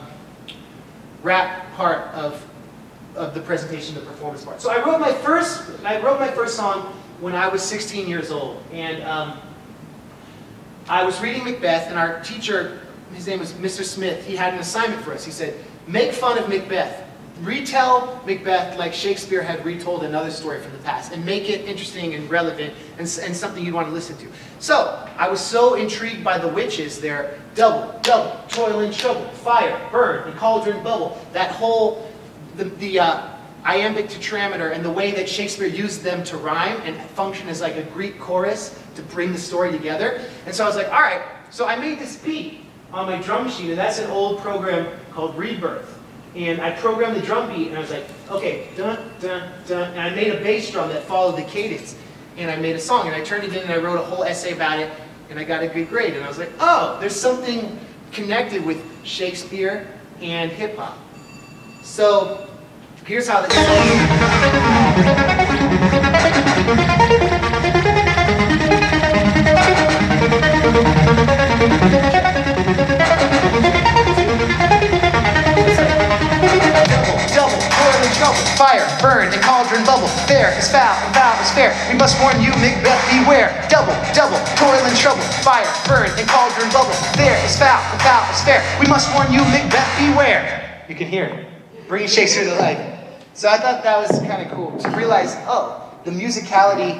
rap part of of the presentation, the performance part. So I wrote my first I wrote my first song when I was sixteen years old, and um, I was reading Macbeth, and our teacher, his name was Mister Smith, he had an assignment for us. He said, make fun of Macbeth. Retell Macbeth like Shakespeare had retold another story from the past, and make it interesting and relevant and, and something you'd want to listen to. So I was so intrigued by the witches, their double, double, toil and trouble, fire, burn, and cauldron bubble, that whole, the, the uh, iambic tetrameter and the way that Shakespeare used them to rhyme and function as like a Greek chorus to bring the story together. And so I was like, all right, so I made this beat on my drum machine, and that's an old program called Rebirth. And I programmed the drum beat, and I was like, okay, dun, dun, dun, and I made a bass drum that followed the cadence, and I made a song, and I turned it in, and I wrote a whole essay about it, and I got a good grade, and I was like, oh, there's something connected with Shakespeare and hip-hop. So, here's how this double, toil and trouble, fire, burn, and cauldron bubble. Fair is foul, and foul is fair. We must warn you, Macbeth, beware. Double, double, toil and trouble, fire, burn, and cauldron bubble. Fair is foul, and foul is fair. We must warn you, Macbeth, beware. You can hear it. Bringing Shakespeare to life. So I thought that was kind of cool to realize, oh, the musicality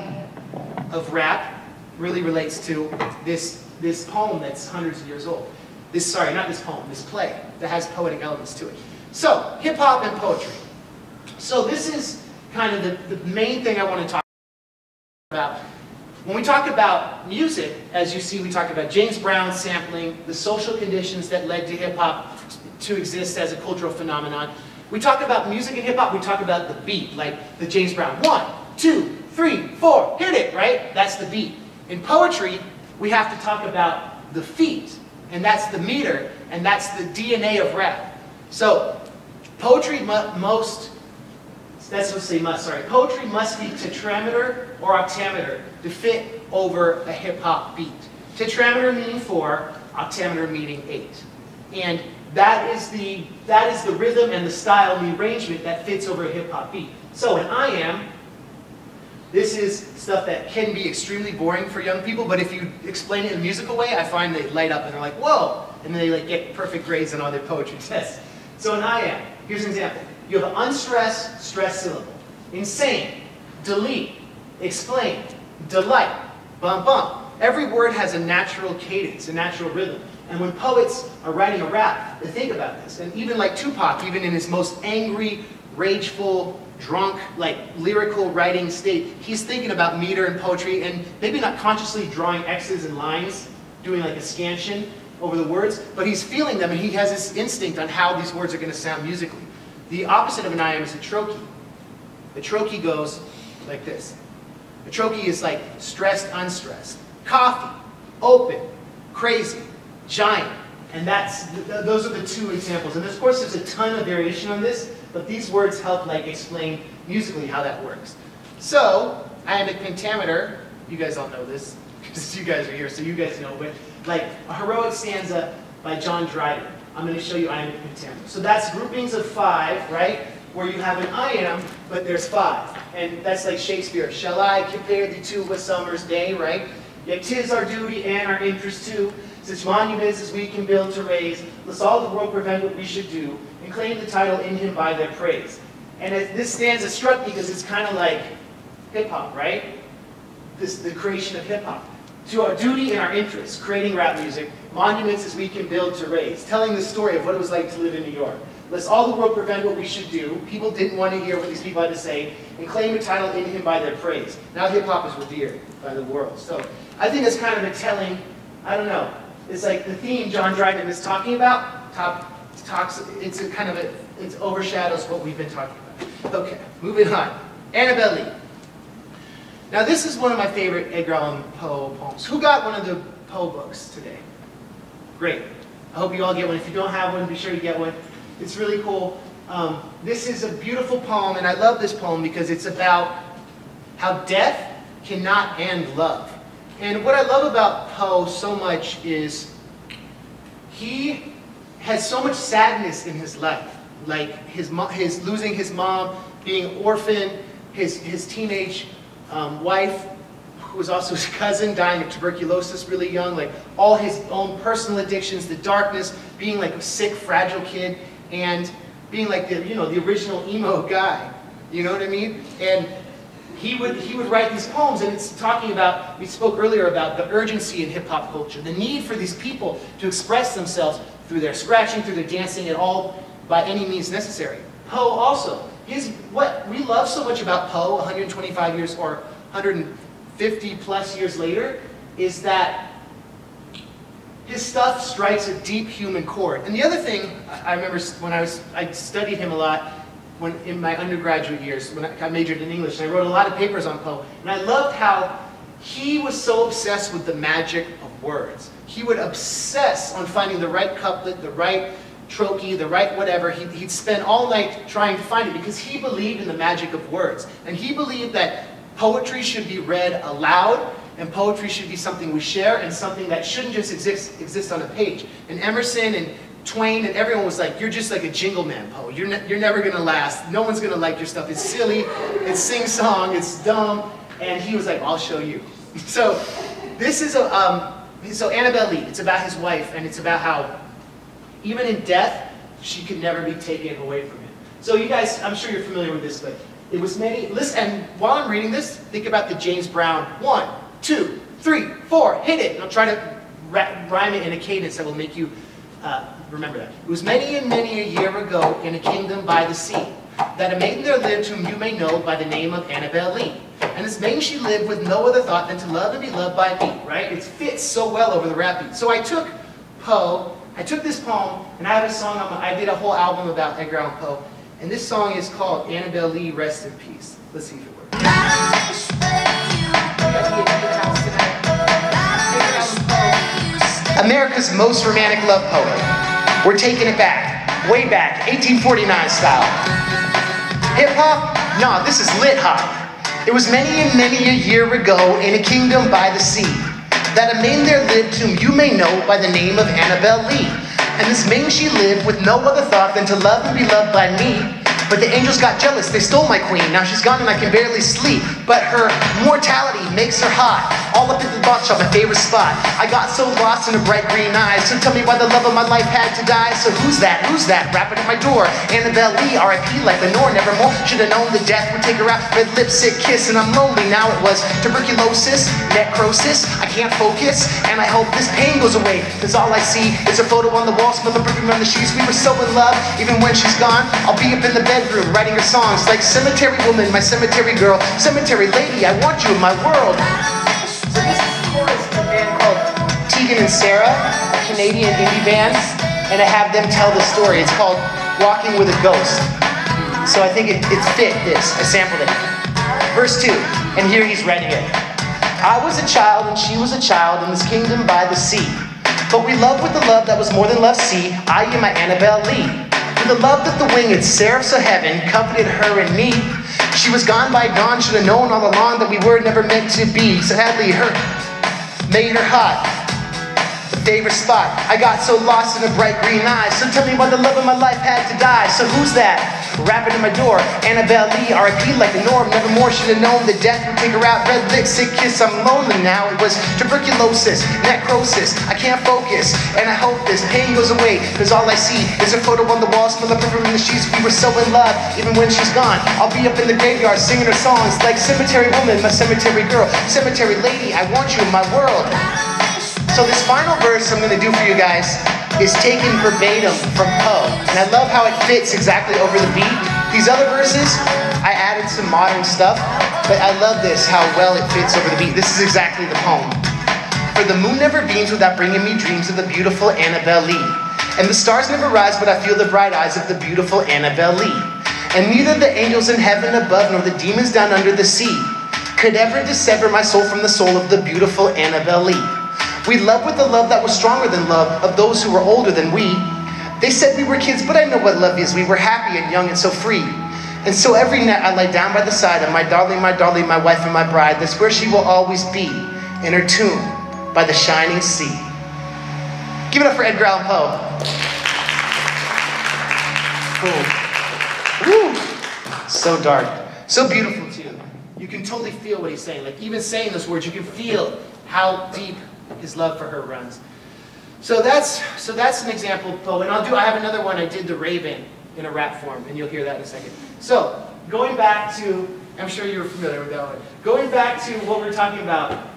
of rap really relates to this, this poem that's hundreds of years old. This, sorry, not this poem, this play that has poetic elements to it. So, hip-hop and poetry. So this is kind of the, the main thing I want to talk about. When we talk about music, as you see, we talk about James Brown sampling, the social conditions that led to hip-hop to exist as a cultural phenomenon. We talk about music and hip-hop, we talk about the beat, like the James Brown. One, two, three, four, hit it, right? That's the beat. In poetry, we have to talk about the feet, and that's the meter, and that's the D N A of rap. So, poetry mu most, that's what I say must, sorry, poetry must be tetrameter or octameter to fit over a hip-hop beat. Tetrameter meaning four, octameter meaning eight. And that is the, that is the rhythm and the style and the arrangement that fits over a hip-hop beat. So, an I am This is stuff that can be extremely boring for young people, but if you explain it in a musical way, I find they light up and they're like, whoa! And then they like get perfect grades on all their poetry tests. So in I A M, here's an example. You have an unstressed, stressed syllable. Insane, delete, explain, delight, bump bump. Every word has a natural cadence, a natural rhythm. And when poets are writing a rap, they think about this. And even like Tupac, even in his most angry, rageful, drunk, like lyrical writing state, he's thinking about meter and poetry and maybe not consciously drawing X's and lines, doing like a scansion over the words, but he's feeling them and he has this instinct on how these words are going to sound musically. The opposite of an I A M is a trochee. A trochee goes like this. A trochee is like stressed, unstressed. Coffee, open, crazy, giant. And that's, th those are the two examples. And of course there's a ton of variation on this, but these words help like explain musically how that works. So, iambic pentameter, you guys all know this, because you guys are here, so you guys know, but like a heroic stanza by John Dryden. I'm going to show you iambic pentameter. So that's groupings of five, right? Where you have an iamb, but there's five. And that's like Shakespeare. Shall I compare thee to a summer's day, right? Yet 'tis our duty and our interest too, such monuments as we can build to raise, lest all the world prevent what we should do, and claim the title in him by their praise. And this stanza struck me because it's kind of like hip-hop, right? This the creation of hip-hop. To our duty and our interest, creating rap music, monuments as we can build to raise, telling the story of what it was like to live in New York. Lest all the world prevent what we should do, people didn't want to hear what these people had to say, and claim a title in him by their praise. Now hip-hop is revered by the world. So I think it's kind of a telling, I don't know, it's like the theme John Dryden is talking about, top, talks, it's a kind of a, it overshadows what we've been talking about. Okay, moving on. Annabelle Lee. Now this is one of my favorite Edgar Allan Poe poems. Who got one of the Poe books today? Great. I hope you all get one. If you don't have one, be sure to get one. It's really cool. Um, this is a beautiful poem, and I love this poem because it's about how death cannot end love. And what I love about Poe so much is he has so much sadness in his life, like his, his losing his mom, being orphaned, his, his teenage um, wife, who was also his cousin, dying of tuberculosis really young, like all his own personal addictions, the darkness, being like a sick, fragile kid, and being like the, you know, the original emo guy, you know what I mean? And he would, he would write these poems, and it's talking about, we spoke earlier about the urgency in hip-hop culture, the need for these people to express themselves through their scratching, through their dancing, and all by any means necessary. Poe also, his, what we love so much about Poe one hundred twenty-five years or one hundred fifty plus years later is that his stuff strikes a deep human chord. And the other thing, I remember when I was, I studied him a lot when, in my undergraduate years, when I, I majored in English, and I wrote a lot of papers on Poe, and I loved how he was so obsessed with the magic of words. He would obsess on finding the right couplet, the right trochee, the right whatever. He, he'd spend all night trying to find it because he believed in the magic of words. And he believed that poetry should be read aloud, and poetry should be something we share and something that shouldn't just exist, exist on a page. And Emerson and Twain and everyone was like, you're just like a jingle man, Poe. You're, ne you're never going to last. No one's going to like your stuff. It's silly. It's sing-song. It's dumb. And he was like, I'll show you. So this is a, um, so Annabelle Lee, it's about his wife, and it's about how even in death, she could never be taken away from him. So you guys, I'm sure you're familiar with this, but it was many, listen, and while I'm reading this, think about the James Brown, one, two, three, four, hit it. And I'll try to rhyme it in a cadence that will make you uh, remember that. It was many and many a year ago in a kingdom by the sea that a maiden there lived whom you may know by the name of Annabelle Lee. And this maiden she lived with no other thought than to love and be loved by me, right? It fits so well over the rap beat. So I took Poe, I took this poem, and I have a song, on my, I did a whole album about Edgar Allan Poe, and this song is called Annabelle Lee, Rest in Peace. Let's see if it works. America's most romantic love poet. We're taking it back, way back, eighteen forty-nine style. Hip-hop? Nah, this is lit-hop. It was many and many a year ago in a kingdom by the sea that a maiden there lived whom you may know by the name of Annabelle Lee. And this maiden she lived with no other thought than to love and be loved by me. But the angels got jealous. They stole my queen. Now she's gone and I can barely sleep. But her mortality makes her hot. All up in the box shop, my favorite spot. I got so lost in her bright green eyes. So tell me why the love of my life had to die. So who's that? Who's that? Rapping at my door. Annabelle Lee, R I P like Lenore. Nevermore should have known the death would take her out. Red lipstick kiss and I'm lonely. Now it was tuberculosis, necrosis. I can't focus and I hope this pain goes away. Cause all I see is her photo on the wall. Smell the perfume on the sheets. We were so in love. Even when she's gone, I'll be up in the bedroom writing her songs. Like cemetery woman, my cemetery girl. Cemetery lady, I want you in my world. So this is the chorus of a band called Tegan and Sarah, a Canadian indie band, and I have them tell the story. It's called Walking with a Ghost. So I think it, it fit this. I sampled it. Verse two, and here he's writing it. I was a child and she was a child in this kingdom by the sea. But we loved with a love that was more than love sea, I and my Annabelle Lee. With the love that the winged seraphs of heaven coveted her and me. She was gone by dawn, should have known all along that we were never meant to be. Sadly, her made her hot, the favorite spot. I got so lost in her bright green eyes. So tell me why the love of my life had to die. So who's that? Rapping at my door. Annabelle Lee, R I P like the norm. Nevermore should have known the death would take her out. Red lipstick kiss, I'm lonely now. It was tuberculosis, necrosis. I can't focus, and I hope this pain goes away. Cause all I see is her photo on the wall. Smell the perfume in the sheets. We were so in love, even when she's gone. I'll be up in the graveyard singing her songs. Like cemetery woman, my cemetery girl. Cemetery lady, I want you in my world. So this final verse I'm going to do for you guys is taken verbatim from Poe. And I love how it fits exactly over the beat. These other verses, I added some modern stuff, but I love this, how well it fits over the beat. This is exactly the poem. For the moon never beams without bringing me dreams of the beautiful Annabelle Lee. And the stars never rise, but I feel the bright eyes of the beautiful Annabelle Lee. And neither the angels in heaven above nor the demons down under the sea could ever dissever my soul from the soul of the beautiful Annabelle Lee. We loved with a love that was stronger than love of those who were older than we. They said we were kids, but I know what love is. We were happy and young and so free. And so every night I lie down by the side of my darling, my darling, my wife and my bride. That's where she will always be, in her tomb by the shining sea. Give it up for Edgar Allan Poe. Cool. Woo. So dark. So beautiful too. You can totally feel what he's saying. Like even saying those words, you can feel how deep his love for her runs. So that's so that's an example of Poe. And I'll do I have another one. I did The Raven in a rap form, and you'll hear that in a second. So going back to, I'm sure you were familiar with that one. Going back to what we're talking about,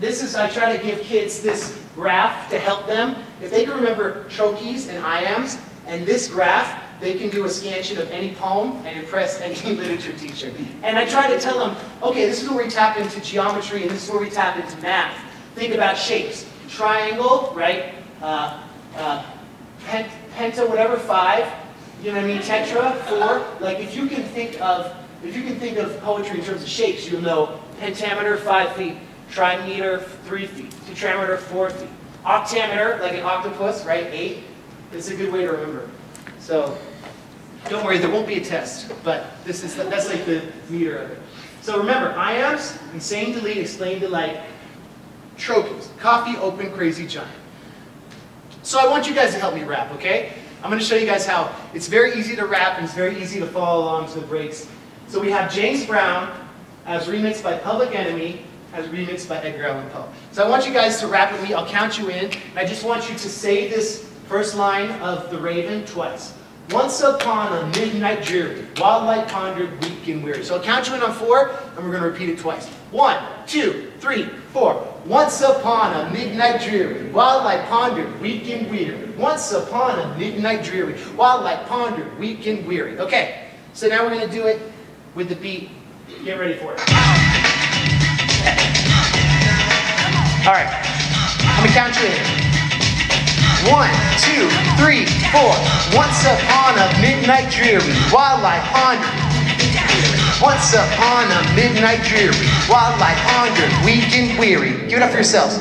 this is I try to give kids this graph to help them. If they can remember trochees and iambs and this graph, they can do a scansion of any poem and impress any literature teacher. And I try to tell them, okay, this is where we tap into geometry and this is where we tap into math. Think about shapes. Triangle, right? Uh, uh, pent, penta, whatever, five. You know what I mean? Tetra, four. Like if you can think of if you can think of poetry in terms of shapes, you'll know pentameter, five feet. Trimeter, three feet. Tetrameter, four feet. Octameter, like an octopus, right? Eight. It's a good way to remember. So don't worry, there won't be a test, but this is that's like the meter of it. So remember, iambs, insane, delete, explain, delight. Trochees, coffee, open, crazy, giant. So I want you guys to help me rap, okay? I'm going to show you guys how. It's very easy to rap and it's very easy to follow along to the breaks. So we have James Brown as remixed by Public Enemy, as remixed by Edgar Allan Poe. So I want you guys to rap with me. I'll count you in. And I just want you to say this first line of The Raven twice. Once upon a midnight dreary, wildlight pondered, weak and weary. So I'll count you in on four, and we're going to repeat it twice. One, two, three, four. Once upon a midnight dreary, wildlight pondered, weak and weary. Once upon a midnight dreary, wildlight pondered, weak and weary. Okay, so now we're going to do it with the beat. Get ready for it. All right, I'm going to count you in. One, two, three, four. Once upon a midnight dreary, wildlife pondered. Once upon a midnight dreary, wildlife pondered, weak and weary. Give it up for yourselves.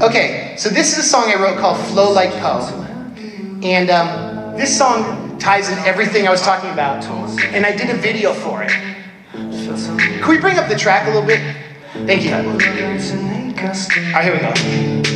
Okay, so this is a song I wrote called Flow Like Poe. And um, this song ties in everything I was talking about. And I did a video for it. Can we bring up the track a little bit? Thank you. Alright, here we go.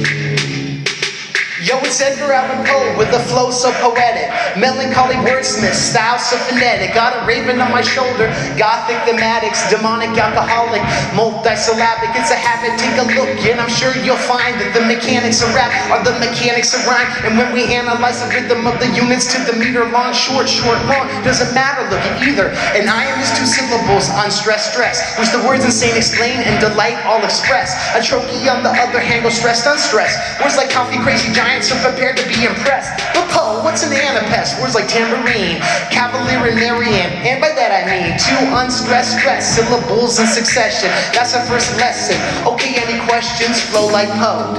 Yo, it's is Edgar Allan Poe with a flow so poetic, melancholy wordsmith, style so phonetic. Got a raven on my shoulder, gothic thematics, demonic, alcoholic, multisyllabic. It's a habit, take a look, and I'm sure you'll find that the mechanics of rap are the mechanics of rhyme. And when we analyze the rhythm of the units to the meter, long, short, short, long, doesn't matter, look at either. And I am his two syllables on stress, stress, which the words insane explain and delight all express. A trochee on the other hand goes stressed, unstressed. Words like coffee, crazy giants, so prepared to be impressed. But Poe, what's an anapest? Words like tambourine, cavalier and Marian, and by that I mean two unstressed, stressed syllables in succession. That's our first lesson. Okay, any questions? Flow like Poe.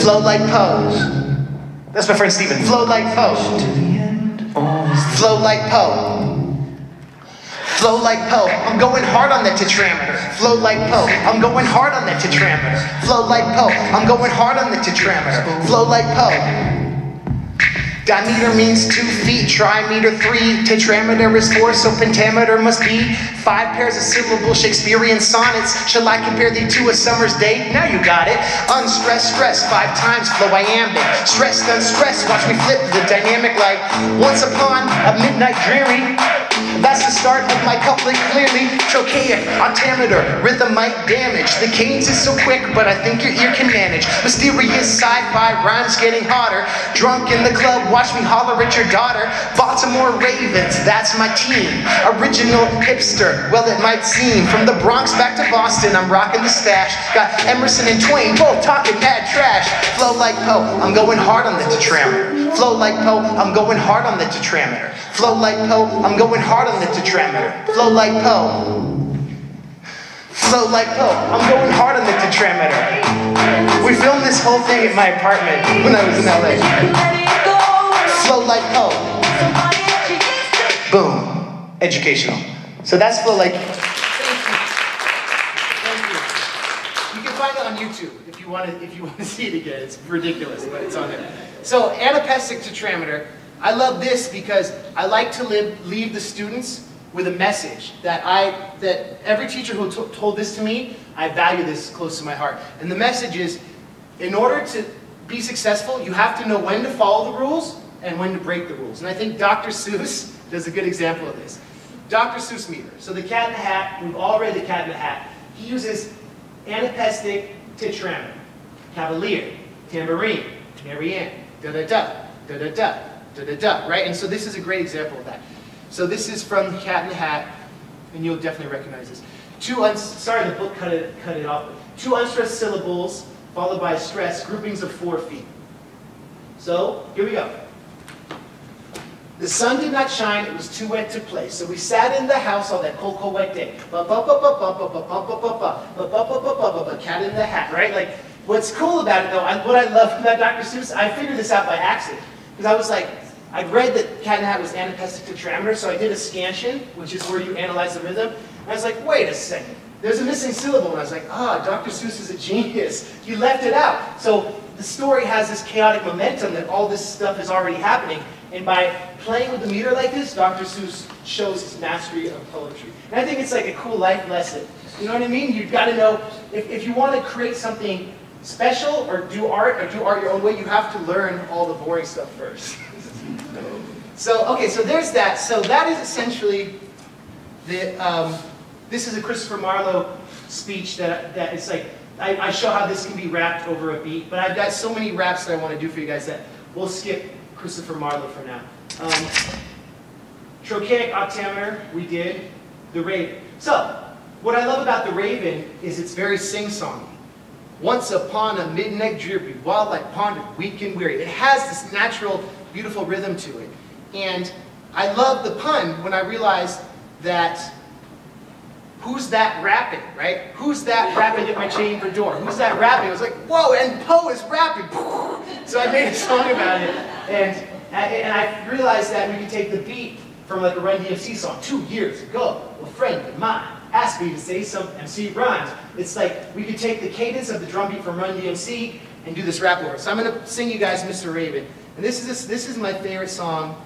Flow like Poe. That's my friend Stephen. Flow like Poe. Flow like Poe. Flow like Poe, I'm going hard on that tetrameter. Flow like Poe, I'm going hard on that tetrameter. Flow like Poe, I'm going hard on the tetrameter. Flow like Poe. Diameter means two feet, trimeter three, tetrameter is four, so pentameter must be five pairs of syllables, Shakespearean sonnets. Shall I compare thee to a summer's day? Now you got it. Unstressed, stress, five times, flow iambic. Stressed, unstressed, watch me flip the dynamic like once upon a midnight dreary. That's the start of my couplet, clearly trochaic, octameter, rhythm might damage. The cadence is so quick, but I think your ear can manage. Mysterious sci-fi rhymes getting hotter. Drunk in the club, watch me holler at your daughter. Baltimore Ravens, that's my team. Original hipster, well it might seem. From the Bronx back to Boston, I'm rocking the stash. Got Emerson and Twain, both talking mad trash. Flow like Poe, I'm going hard on the tetrameter. Flow like Poe, I'm going hard on the tetrameter. Flow like Poe, I'm going hard on the tetrameter. Flow like Poe. Flow like Poe. I'm going hard on the tetrameter. We filmed this whole thing at my apartment when I was in L A. Flow like Poe. Boom. Educational. So that's Flow like Poe. Thank you. Thank you. You can find it on YouTube if you want to, if you want to see it again. It's ridiculous, but it's on there. So anapestic tetrameter. I love this because I like to live, leave the students with a message that I, that every teacher who t told this to me, I value this close to my heart. And the message is, in order to be successful, you have to know when to follow the rules and when to break the rules. And I think Doctor Seuss does a good example of this. Doctor Seuss meter. So the Cat in the Hat, we've all read the Cat in the Hat. He uses anapestic tetrameter, cavalier, tambourine, Marianne, da-da-da, da-da-da. Da, da, da, right? And so this is a great example of that. So this is from The Cat in the Hat, and you'll definitely recognize this. Two uns sorry, the book cut it, cut it off. Two unstressed syllables followed by stress, groupings of four feet. So here we go. The sun did not shine, it was too wet to play. So we sat in the house on that cold, cold, wet day. Cat in the Hat, right? Like, what's cool about it though, I, what I love about Doctor Seuss, I figured this out by accident. Because I was like, I read that Cat in the Hat was anapestic tetrameter, so I did a scansion, which is where you analyze the rhythm. And I was like, wait a second, there's a missing syllable. And I was like, ah, Doctor Seuss is a genius. He left it out. So the story has this chaotic momentum that all this stuff is already happening. And by playing with the meter like this, Doctor Seuss shows his mastery of poetry. And I think it's like a cool life lesson. You know what I mean? You've got to know, if, if you want to create something special or do art or do art your own way, you have to learn all the boring stuff first. So okay, so there's that. So that is essentially the um, this is a Christopher Marlowe speech that that it's like I, I show how this can be wrapped over a beat, but I've got so many raps that I want to do for you guys that we'll skip Christopher Marlowe for now. Um, trochaic octameter we did, the Raven. So what I love about the Raven is it's very sing-songy. Once upon a midnight dreary, wild like ponder, weak and weary. It has this natural, beautiful rhythm to it. And I love the pun when I realized that who's that rapping, right? Who's that rapping at my chamber door? Who's that rapping? I was like, whoa, and Poe is rapping. So I made a song about it. And, and I realized that we could take the beat from like a Run D M C song. Two years ago, a friend of mine asked me to say some M C rhymes. It's like we could take the cadence of the drum beat from Run D M C and do this rap over. So I'm going to sing you guys Mister Raven. And this is, this, this is my favorite song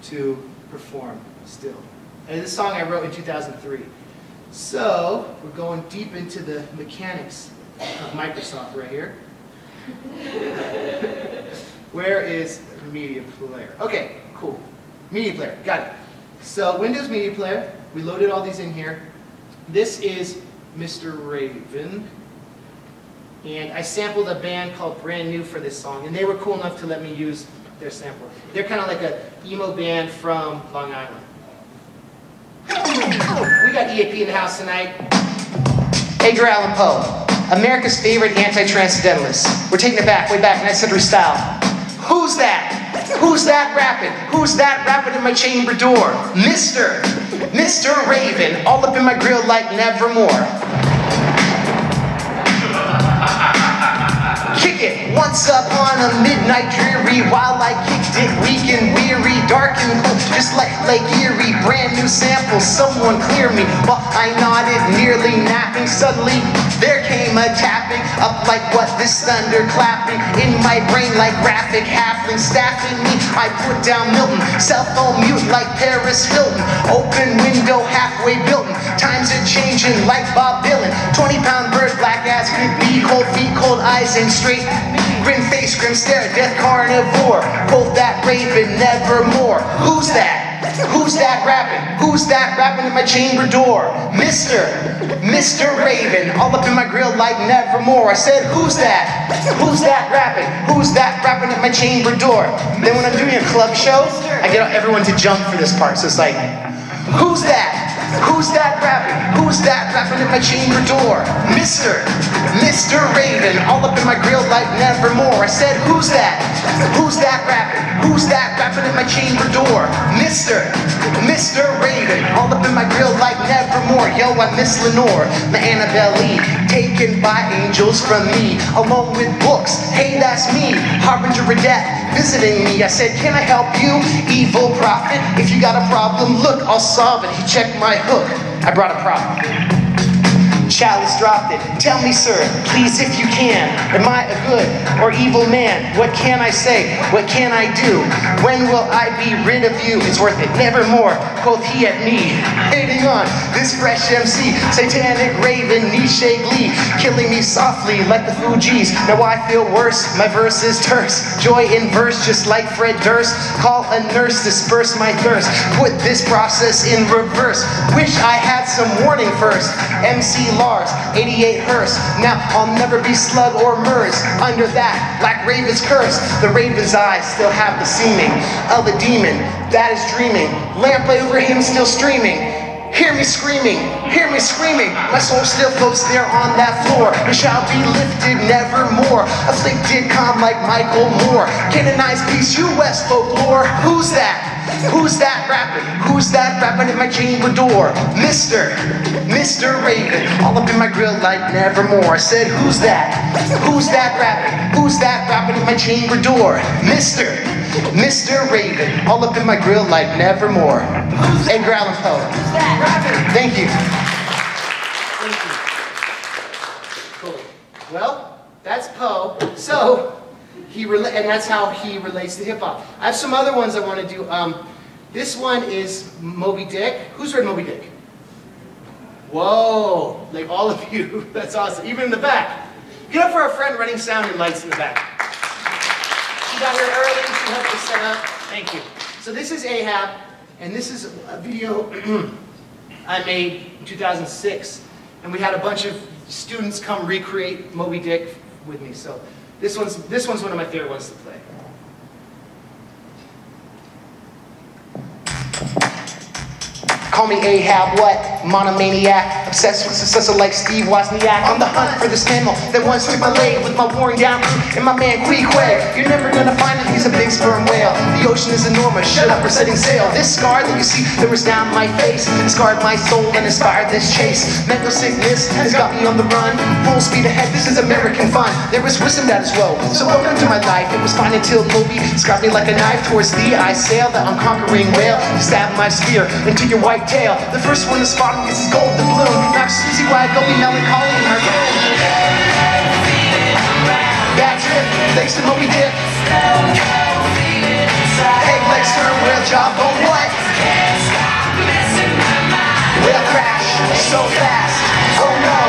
to perform still. And this song I wrote in two thousand three. So we're going deep into the mechanics of Microsoft right here. Where is media player? Okay, cool. Media player, got it. So Windows Media Player, we loaded all these in here. This is Mister Raven. And I sampled a band called Brand New for this song, and they were cool enough to let me use their sampler. They're kind of like an emo band from Long Island. We got E A P in the house tonight. Edgar Allan Poe, America's favorite anti-transcendentalist. We're taking it back, way back, ninth century style. Who's that? Who's that rapping? Who's that rapping in my chamber door? Mister, Mister Raven, all up in my grill like nevermore. Kick it once up on a midnight dreary, while I kicked it weak and weary, dark and cool, just like Lake Erie. Brand new sample, someone clear me. While I nodded, nearly napping, suddenly there came a tapping, up like what this thunder clapping, in my brain like graphic halfling, staffing me. I put down Milton, cell phone mute like Paris Hilton, open window halfway building, times are changing like Bob Dylan, twenty pound bird, black ass could be cold feet, cold eyes and strength. Grim face, grim stare, death carnivore. Quote that raven nevermore. Who's that? Who's that rapping? Who's that rapping at my chamber door? Mister, Mister Raven, all up in my grill like nevermore. I said, who's that? Who's that rapping? Who's that rapping at my chamber door? Then when I'm doing a club show, I get everyone to jump for this part. So it's like, who's that? Who's that rapping? Who's that rapping at my chamber door? Mister, Mister Raven, all up in my grill like nevermore. I said, who's that? Who's that rapping? Who's that rapping at my chamber door? Mister, Mister Raven, all up in my grill like nevermore. Yo, I miss Lenore, my Annabelle Lee, taken by angels from me, along with books. Hey, that's me, harbinger of death, visiting me. I said, can I help you, evil prophet? If you got a problem, look, I'll solve it. He checked my hook, I brought a prop. Chalice dropped it. Tell me, sir, please, if you can, am I a good or evil man? What can I say? What can I do? When will I be rid of you? It's worth it. Nevermore, quoth he at me. Hating on this fresh M C, satanic raven, knee shake Lee, killing me softly like the Fugees. Now I feel worse, my verse is terse. Joy in verse, just like Fred Durst. Call a nurse, disperse my thirst. Put this process in reverse. Wish I had some warning first. M C Lars, eighty-eight hearse. Now I'll never be slug or murs. Under that black raven's curse, the raven's eyes still have the seeming of a demon that is dreaming. Lamp light over him still streaming. Hear me screaming, hear me screaming. My soul still floats there on that floor. It shall be lifted nevermore. Afflicted calm like Michael Moore. Canonized peace, U S folklore. Who's that? Who's that rapping? Who's that rapping at my chamber door? Mister, Mister Raven, all up in my grill like nevermore. I said, who's that? Who's that rapping? Who's that rapping at my chamber door? Mister, Mister Raven, all up in my grill like nevermore. Edgar Allan Poe. Who's that rapping? Thank you. Thank you. Cool. Well, that's Poe. So. He rela and that's how he relates to hip-hop. I have some other ones I want to do. Um, this one is Moby Dick. Who's read Moby Dick? Whoa, like all of you. That's awesome, even in the back. Get up for our friend running sound and lights in the back. She got here early, she helped us set up. Thank you. So this is Ahab, and this is a video I made in two thousand six. And we had a bunch of students come recreate Moby Dick with me. So. This one's, this one's one of my favorite ones to play. Call me Ahab, what? Monomaniac, obsessed with successor like Steve Wozniak. On the hunt for this mammal that once took my leg with my worn down and my man Queequeg. You're never gonna find him, he's a big sperm whale. The ocean is enormous, shut up, we're setting sail. This scar that you see that was down my face scarred my soul and inspired this chase. Mental sickness has got me on the run. Full speed ahead, this is American fun. There was wisdom that is woe, so welcome to my life. It was fine until Moby scarred me like a knife. Towards thee I sail, that unconquering whale. Stab my spear into your white tail. The first one to spot him gets his gold doubloon. Now Susie, why I go be melancholy in her room. Bad trip, thanks to Moby Dick. Egg legs turn, whale jawbone, what? Whale crash, so fast. Oh no,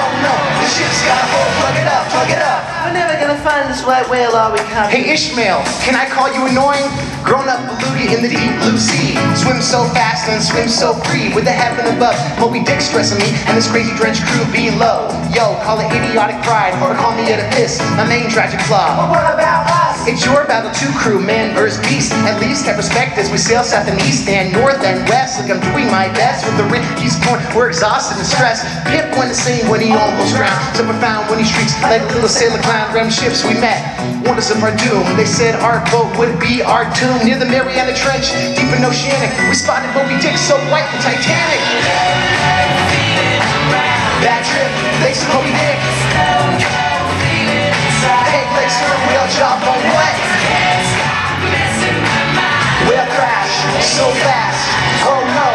oh no, the ship's got a hole. Plug it up, plug it up. We're never gonna the funds, what whale are we coming? Hey Ishmael, can I call you annoying? Grown up beluga in the deep blue sea. Swim so fast and swim so free. With the heaven above, Moby Dick stressing me. And this crazy drenched crew being low. Yo, call it idiotic pride, or call me at a piss. My main tragic flaw. But what about us? It's your battle too, crew, man versus beast. At least have respect as we sail south and east and north and west. Like I'm doing my best with the Ricky's corn. We're exhausted and stressed. Pip went the same when he almost drowned. So profound when he streaks like a little sailor clown. Ram ships we met, wonders of our doom. They said our boat would be our tomb. Near the Mariana Trench, deep in Oceanic, we spotted Moby Dick so white the Titanic. That trip, thanks to Moby Dick. Hey, thanks to the whale job on what? Whale crash, so fast. Oh no,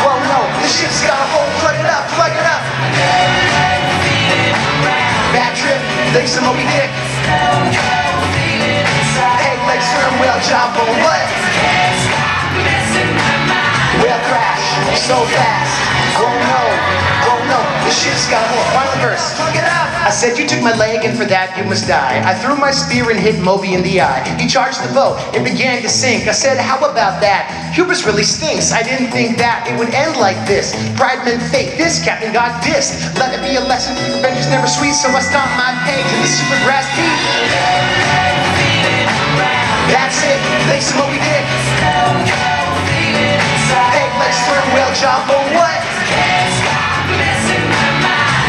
oh no, the ship's got a hole. Plug it up, plug it up. Bad trip, thanks to Moby Dick. Hey, legs turn, whale job on what? Whale crash, so fast. Oh no, oh no, this shit's got a hole. Final verse. Plug it up. I said you took my leg and for that you must die. I threw my spear and hit Moby in the eye. He charged the boat, it began to sink. I said, how about that? Hubris really stinks. I didn't think that it would end like this. Pride meant fate. This captain got dissed. Let it be a lesson. Revenge is never sweet, so I stomped my page in the super grass deep. That's it. Thanks to Moby Dick. Hey, let's learn whale job or what?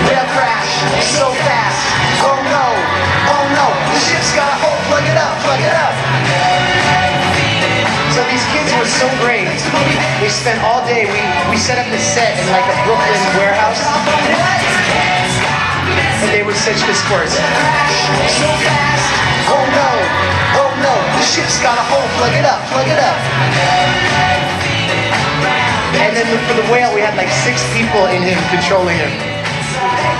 Whale crash so fast. Oh no, oh no. The ship's got a hole. Plug it up, plug it up. So these kids were so great. We spent all day, we, we set up this set in like a Brooklyn warehouse. And they were such good sports. So fast. Oh no, oh no, the ship's got a hole, plug it up, plug it up. And then for the whale, we had like six people in him controlling him.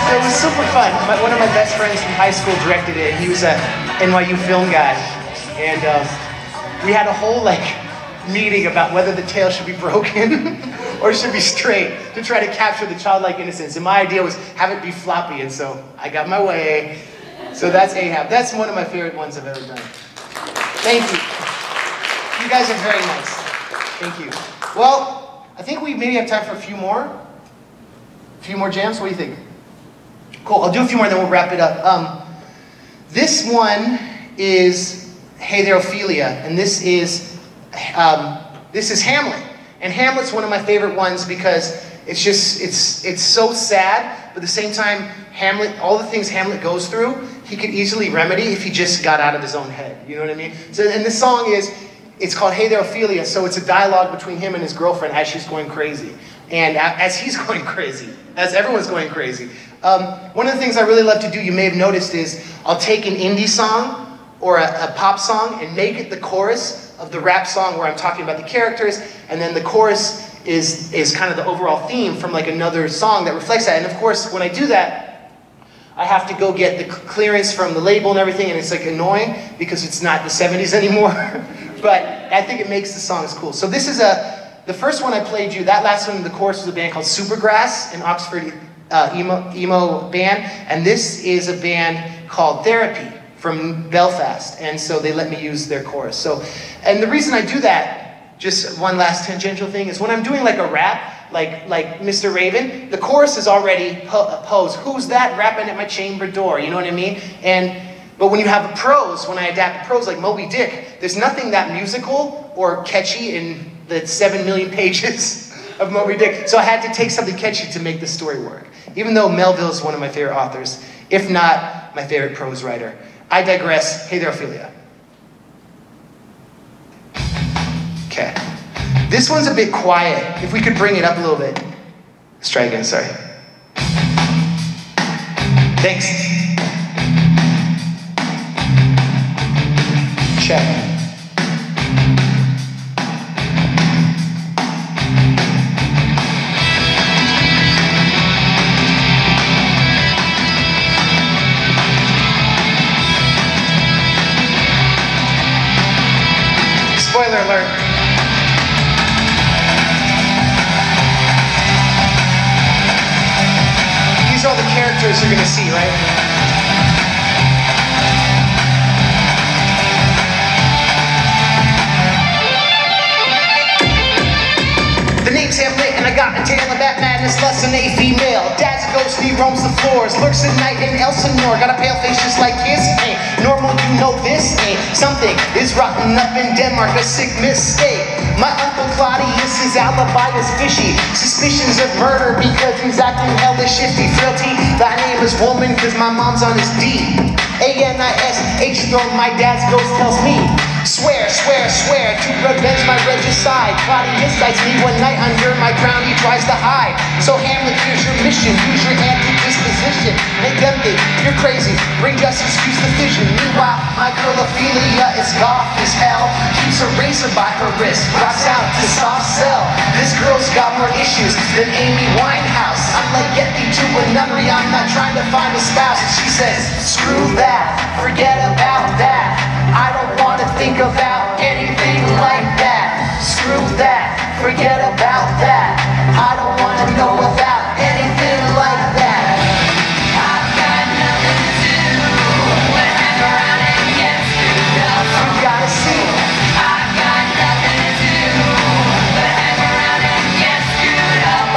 So it was super fun. My, one of my best friends from high school directed it. He was a N Y U film guy. And um, we had a whole like meeting about whether the tail should be broken or should be straight to try to capture the childlike innocence. And my idea was have it be floppy, and so I got my way. So that's Ahab. That's one of my favorite ones I've ever done. Thank you. You guys are very nice. Thank you. Well, I think we maybe have time for a few more. A few more jams, what do you think? Cool, I'll do a few more and then we'll wrap it up. Um, this one is Hey There Ophelia, and this is Um, this is Hamlet, and Hamlet's one of my favorite ones because it's just, it's it's so sad, but at the same time, Hamlet, all the things Hamlet goes through, he could easily remedy if he just got out of his own head, you know what I mean? So, and this song is, it's called Hey There Ophelia, so it's a dialogue between him and his girlfriend as she's going crazy, and as he's going crazy, as everyone's going crazy. Um, one of the things I really love to do, you may have noticed, is I'll take an indie song or a, a pop song and make it the chorus of the rap song where I'm talking about the characters, and then the chorus is is kind of the overall theme from like another song that reflects that. And of course, when I do that, I have to go get the clearance from the label and everything, and it's like annoying because it's not the seventies anymore. But I think it makes the songs cool. So this is a, the first one I played you, that last one, the chorus was a band called Supergrass, an Oxford uh, emo, emo band, and this is a band called Therapy from Belfast, and so they let me use their chorus. So, and the reason I do that, just one last tangential thing, is when I'm doing like a rap, like like Mister Raven, the chorus is already po pose. Who's that rapping at my chamber door? You know what I mean? And but when you have a prose, when I adapt a prose like Moby Dick, there's nothing that musical or catchy in the seven million pages of Moby Dick. So I had to take something catchy to make the story work. Even though Melville is one of my favorite authors, if not my favorite prose writer. I digress. Hey there, Ophelia. Okay. This one's a bit quiet. If we could bring it up a little bit. Let's try again, sorry. Thanks. Check. Spoiler alert. These are all the characters you're going to see, right? Rap madness, less than a female. Dad's a ghost, he roams the floors. Lurks at night in El Senor. Got a pale face just like his. Ain't normal, you know this ain't. Something is rotten up in Denmark, a sick mistake. My uncle Claudius's alibi is fishy. Suspicions of murder because he's acting hella shifty. Frailty, thy name is woman cause my mom's on his D. A N I S H throne, my dad's ghost tells me. Swear, swear, swear to revenge my regicide. Claudius cites me one night under my crown he tries to hide. So Hamlet, here's your mission. Use your anti-disposition. Make them think you're crazy. Bring justice, use the vision. Meanwhile, my girl Ophelia is goth as hell. Keeps a razor by her wrist. Drops out to soft sell. This girl's got more issues than Amy Winehouse. I'm like Yeti to a nunnery. I'm not trying to find a spouse. She says, screw that. Forget about that. I don't want to think about anything like that. Screw that. Forget about that. I don't want to know about anything like that. I've got nothing to do whenever I'm against you. You gotta see. I've got nothing to do whenever I'm against you.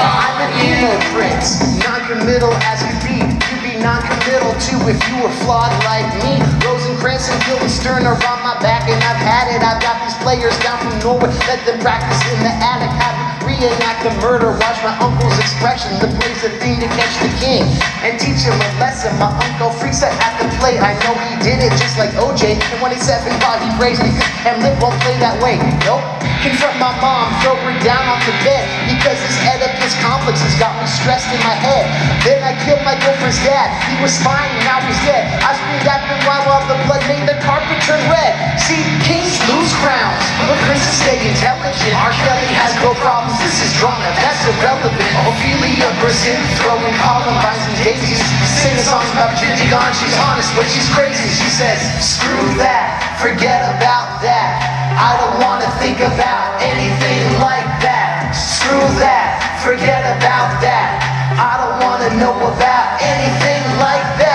I'm a emo prince, non-committal as you be. You be non-committal too if you were flawed like me. Rosencrantz and Guildenstern are on my back and I've had it. I've got these players down from Norway. Let them practice in the attic. Have them reenact the murder. Watch my uncle's expression. The play's a thing to catch the king and teach him a lesson. My uncle freaks out at the play. I know he did it just like O J. And when he's seven, God, he praised me. Hamlet won't play that way. Nope. Confront my mom. Throw her down on the bed because this Oedipus complex has got me stressed in my head. Then I killed my girlfriend's dad. He was fine and now he's dead. I screamed at him while the blood made the carpet turn red. See, kings lose crowns, but princes stay intelligent. R. Kelly has no problems, this is drama, that's irrelevant. Ophelia Brazil, throwing columbines and daisies. Singing songs about Gigi Gone, she's honest, but she's crazy. She says, screw that, forget about that. I don't want to think about anything like that. Screw that, forget about that. I don't want to know about anything like that.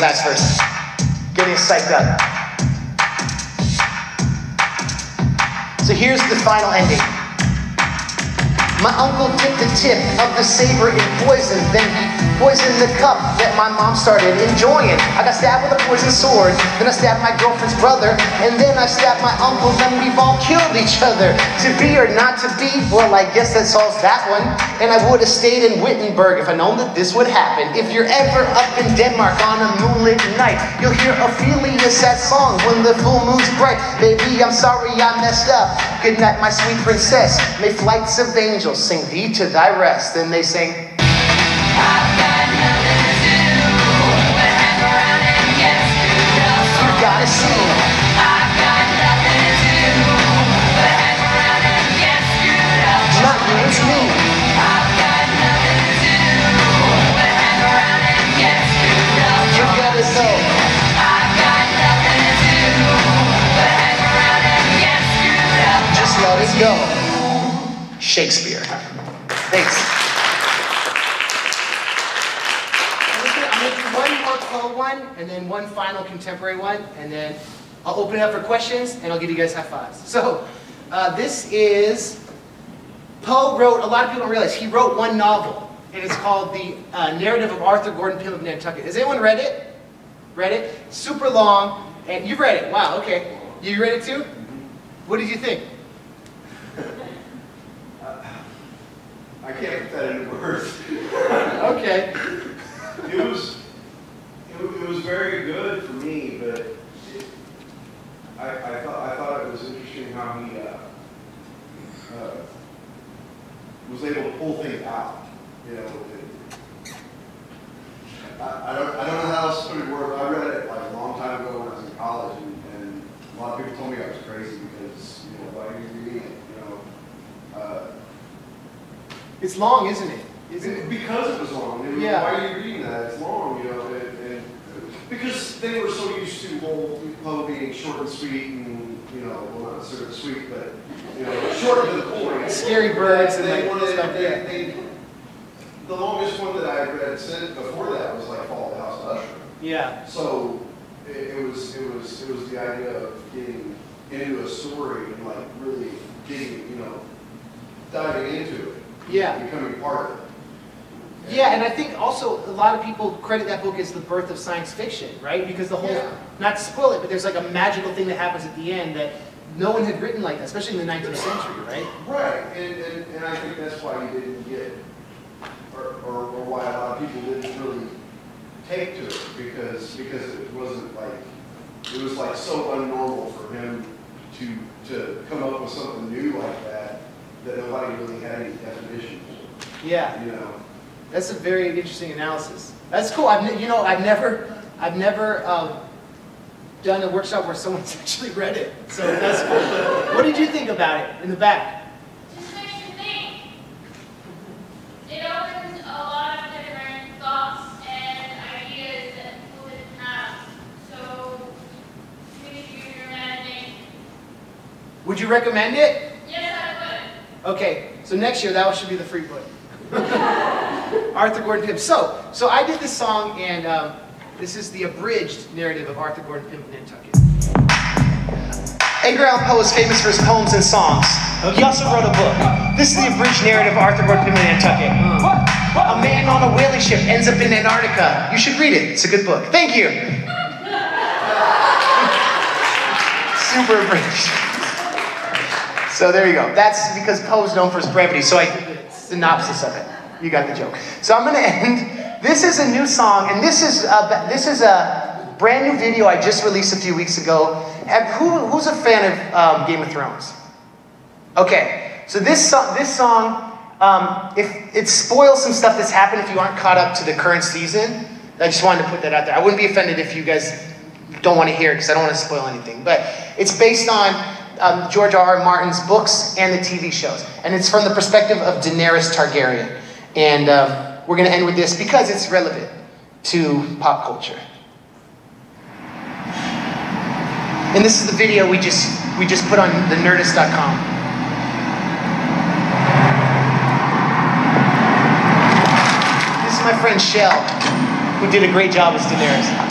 Last verse. Getting psyched up. So here's the final ending. My uncle dipped the tip of the saber in poison, then he poisoned the cup that my mom started enjoying. I got stabbed with a poison sword, then I stabbed my girlfriend's brother, and then I stabbed my uncle, then we've all killed each other. To be or not to be, well, I guess that solves that one. And I would have stayed in Wittenberg if I known that this would happen. If you're ever up in Denmark on a moonlit night, you'll hear Ophelia's sad song when the full moon's bright. Baby, I'm sorry I messed up. Good night, my sweet princess. May flights of angels sing thee to thy rest. Then they sing, I've got nothing to do whenever I'm against you. You gotta see, I've got nothing to do whenever I'm against you. Not you, it's me. I've got nothing to do whenever I'm against you. You gotta know, I've got nothing to do whenever I'm against you. Just let it go. Shakespeare. Thanks. I'm going to do one more cold one, and then one final contemporary one, and then I'll open it up for questions, and I'll give you guys high fives. So, uh, this is, Poe wrote, a lot of people don't realize, he wrote one novel, and it's called The uh, Narrative of Arthur Gordon Pym of Nantucket. Has anyone read it? Read it? Super long, and you've read it. Wow, okay. You read it too? What did you think? I can't put that into words. Okay. It was, it, it was very good for me, but it, I, I thought I thought it was interesting how he uh, uh, was able to pull things out. You know, it, I, I don't I don't know how else to word. I read it like a long time ago when I was in college, and, and a lot of people told me I was crazy because you know why are you reading it? You know. Uh, It's long, isn't it? Isn't it, it? Because it was long. It was, yeah. Why are you reading that? It's long, you know. And, and because they were so used to Poe being short and sweet and you know, well, sort of sweet, but, you know, short to the point. Scary birds and they, like, stuff. They, yeah. they, the longest one that I read since before that was like Fall of the House Usher. Yeah. So it, it was it was it was the idea of getting into a story and like really getting, you know, diving into it. Yeah. Becoming part of it. And yeah, and I think also a lot of people credit that book as the birth of science fiction, right? Because the whole, yeah. not to spoil it, but there's like a magical thing that happens at the end that no one had written like that, especially in the nineteenth century, right? Right, and, and, and I think that's why you didn't get, or, or, or why a lot of people didn't really take to it, because because it wasn't like, it was like so unnormal for him to, to come up with something new like that, that nobody really had any definition for. Yeah. You know? That's a very interesting analysis. That's cool. I've, you know, I've never, I've never um, done a workshop where someone's actually read it. So that's cool. What did you think about it in the back? Just makes you think. It opens a lot of different thoughts and ideas that people didn't have. So you need to use your imagination. Would you recommend it? Yes, I would. Okay. So next year, that should be the free book. Arthur Gordon Pym. So, so I did this song, and um, this is the abridged narrative of Arthur Gordon Pym of Nantucket. Edgar Allan Poe is famous for his poems and songs. He also wrote a book. This is the abridged narrative of Arthur Gordon Pym of Nantucket. A man on a whaling ship ends up in Antarctica. You should read it. It's a good book. Thank you. Super abridged. So there you go. That's because Poe's known for his brevity, so I synopsis of it. You got the joke. So I'm going to end. This is a new song, and this is a, this is a brand new video I just released a few weeks ago. Have, who, who's a fan of um, Game of Thrones? Okay, so this, so this song, um, if, it spoils some stuff that's happened if you aren't caught up to the current season. I just wanted to put that out there. I wouldn't be offended if you guys don't want to hear it because I don't want to spoil anything. But it's based on um, George R R. Martin's books and the T V shows. And it's from the perspective of Daenerys Targaryen. And um, we're going to end with this because it's relevant to pop culture. And this is the video we just we just put on the nerdist dot com. This is my friend Shell, who did a great job as Daenerys.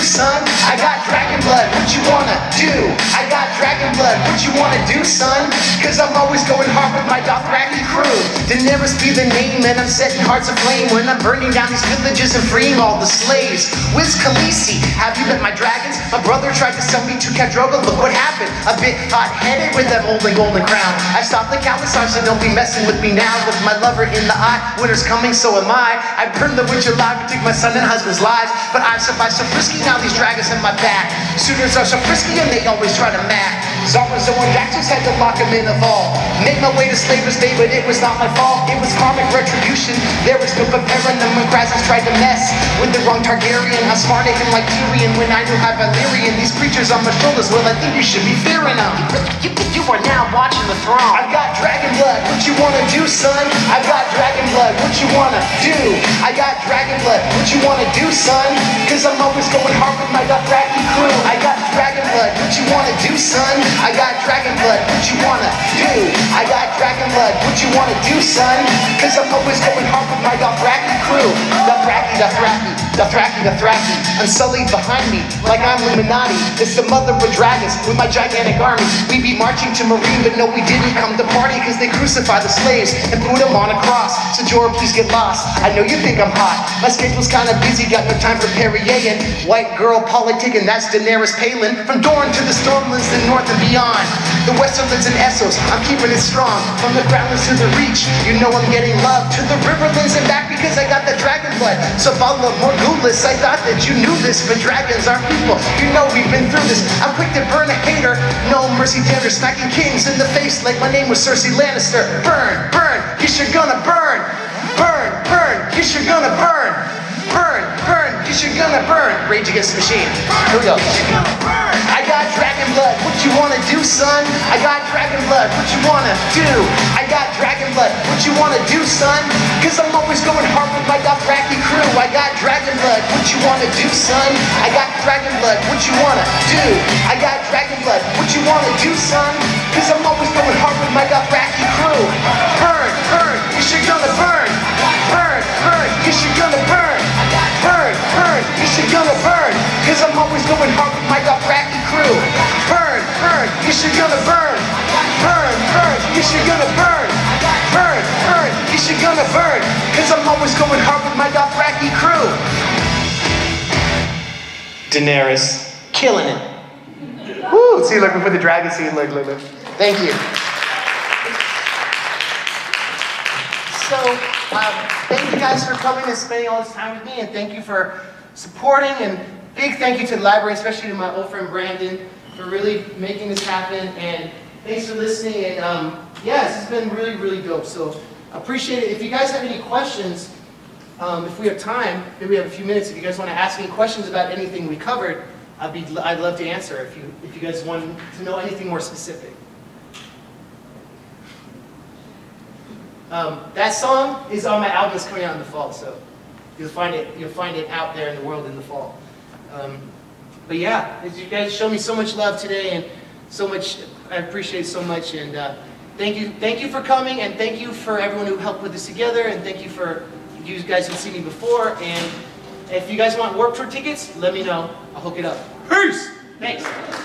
Son, I got dragon blood, what you wanna do? I got dragon blood, what you wanna do, son? Cause I'm always going hard with my Dothraki crew. Daenerys be the name, and I'm setting hearts aflame when I'm burning down these villages and freeing all the slaves. Wiz Khaleesi, have you met my dragons? My brother tried to sell me to Cadroga, look what happened. A bit hot-headed with that old and golden crown. I stopped the Khalisar, so don't be messing with me now. With my lover in the eye, winter's coming, so am I. I burned the witch alive and took my son and husband's lives. But I survived so frisky, now these dragons in my back. Suitors are so frisky and they always try to mack. Zara Zoe Jackson's had to lock him in a vault. Made my way to Slaver's Bay, but it was not my fault. It was karmic retribution. There was no preparing them when Krasus tried to mess with the wrong Targaryen. I smarted him like Tyrion when I knew how Valyrian. These creatures on my shoulders, well, I think you should be fearing them. You, you, you are now watching the throne. I've got dragon blood, what you wanna do, son? I've got dragon blood, what you wanna do? I got dragon blood, what you wanna do, son? Cause I'm always going hard with my Dothraki crew. I got dragon blood, what you wanna do, son? I got dragon blood, what you wanna do? I got dragon blood, what you wanna do, son? Cause I'm always going hard with my Dothraki crew. Dothraki, Dothraki, Dothraki, Dothraki. Unsullied behind me, like I'm Illuminati. It's the mother of dragons with my gigantic army. We be marching to Marine, but no, we didn't come to party. Cause they crucified the slaves and put them on a cross. So Jorah, please get lost. I know you think I'm hot. My schedule's kinda busy, got no time for Perrier and white girl politic, and that's Daenerys Palin. From Dorne to the Stormlands, the north and beyond, the Westerlands and Essos, I'm keeping it strong. From the groundless to the reach, you know I'm getting love. To the riverlands and back because I got the dragon blood. So follow more ghoulless, I thought that you knew this, but dragons are people, you know we've been through this. I'm quick to burn a hater, no mercy dander, smacking kings in the face like my name was Cersei Lannister. Burn, burn, yes you're gonna burn. Burn, burn, yes you're gonna burn. Burn, burn, yes you're gonna Rage Against the Machine. Here we go. I got dragon blood, what you wanna do, son? I got dragon blood, what you wanna do? I got dragon blood, what you wanna do, son? Cause I'm always going hard with my Dothraki crew. I got dragon blood, what you wanna do, son? I got dragon blood, what you wanna do? I got dragon blood, what you wanna do, son? Cause I'm always going hard with my Dothraki crew. Burn, burn, you should gonna burn. Burn, burn, you should gonna burn. Burn, burn, you should gonna burn. Cause I'm always going hard with my Dothraki crew. Burn, burn, you should gonna burn. Burn, burn, you should gonna burn. Burn, burn, you should gonna burn. Cause I'm always going hard with my Dothraki crew. Daenerys, killing it. Woo, see, look, we put the dragon scene, look, look, look. Thank you. So, um, thank you guys for coming and spending all this time with me, and thank you for supporting, and big thank you to the library, especially to my old friend Brandon, for really making this happen, and thanks for listening, and um, yeah, this has been really, really dope, so appreciate it. If you guys have any questions, um, if we have time, maybe we have a few minutes, if you guys want to ask any questions about anything we covered, I'd, be, I'd love to answer if you, if you guys want to know anything more specific. Um, that song is on my album that's coming out in the fall, so you'll find it, you'll find it out there in the world in the fall. Um, but yeah, you guys showed me so much love today, and so much, I appreciate it so much, and uh, thank you, thank you for coming, and thank you for everyone who helped put this together, and thank you for you guys who've seen me before, and if you guys want Warped Tour tickets, let me know. I'll hook it up. Peace! Thanks.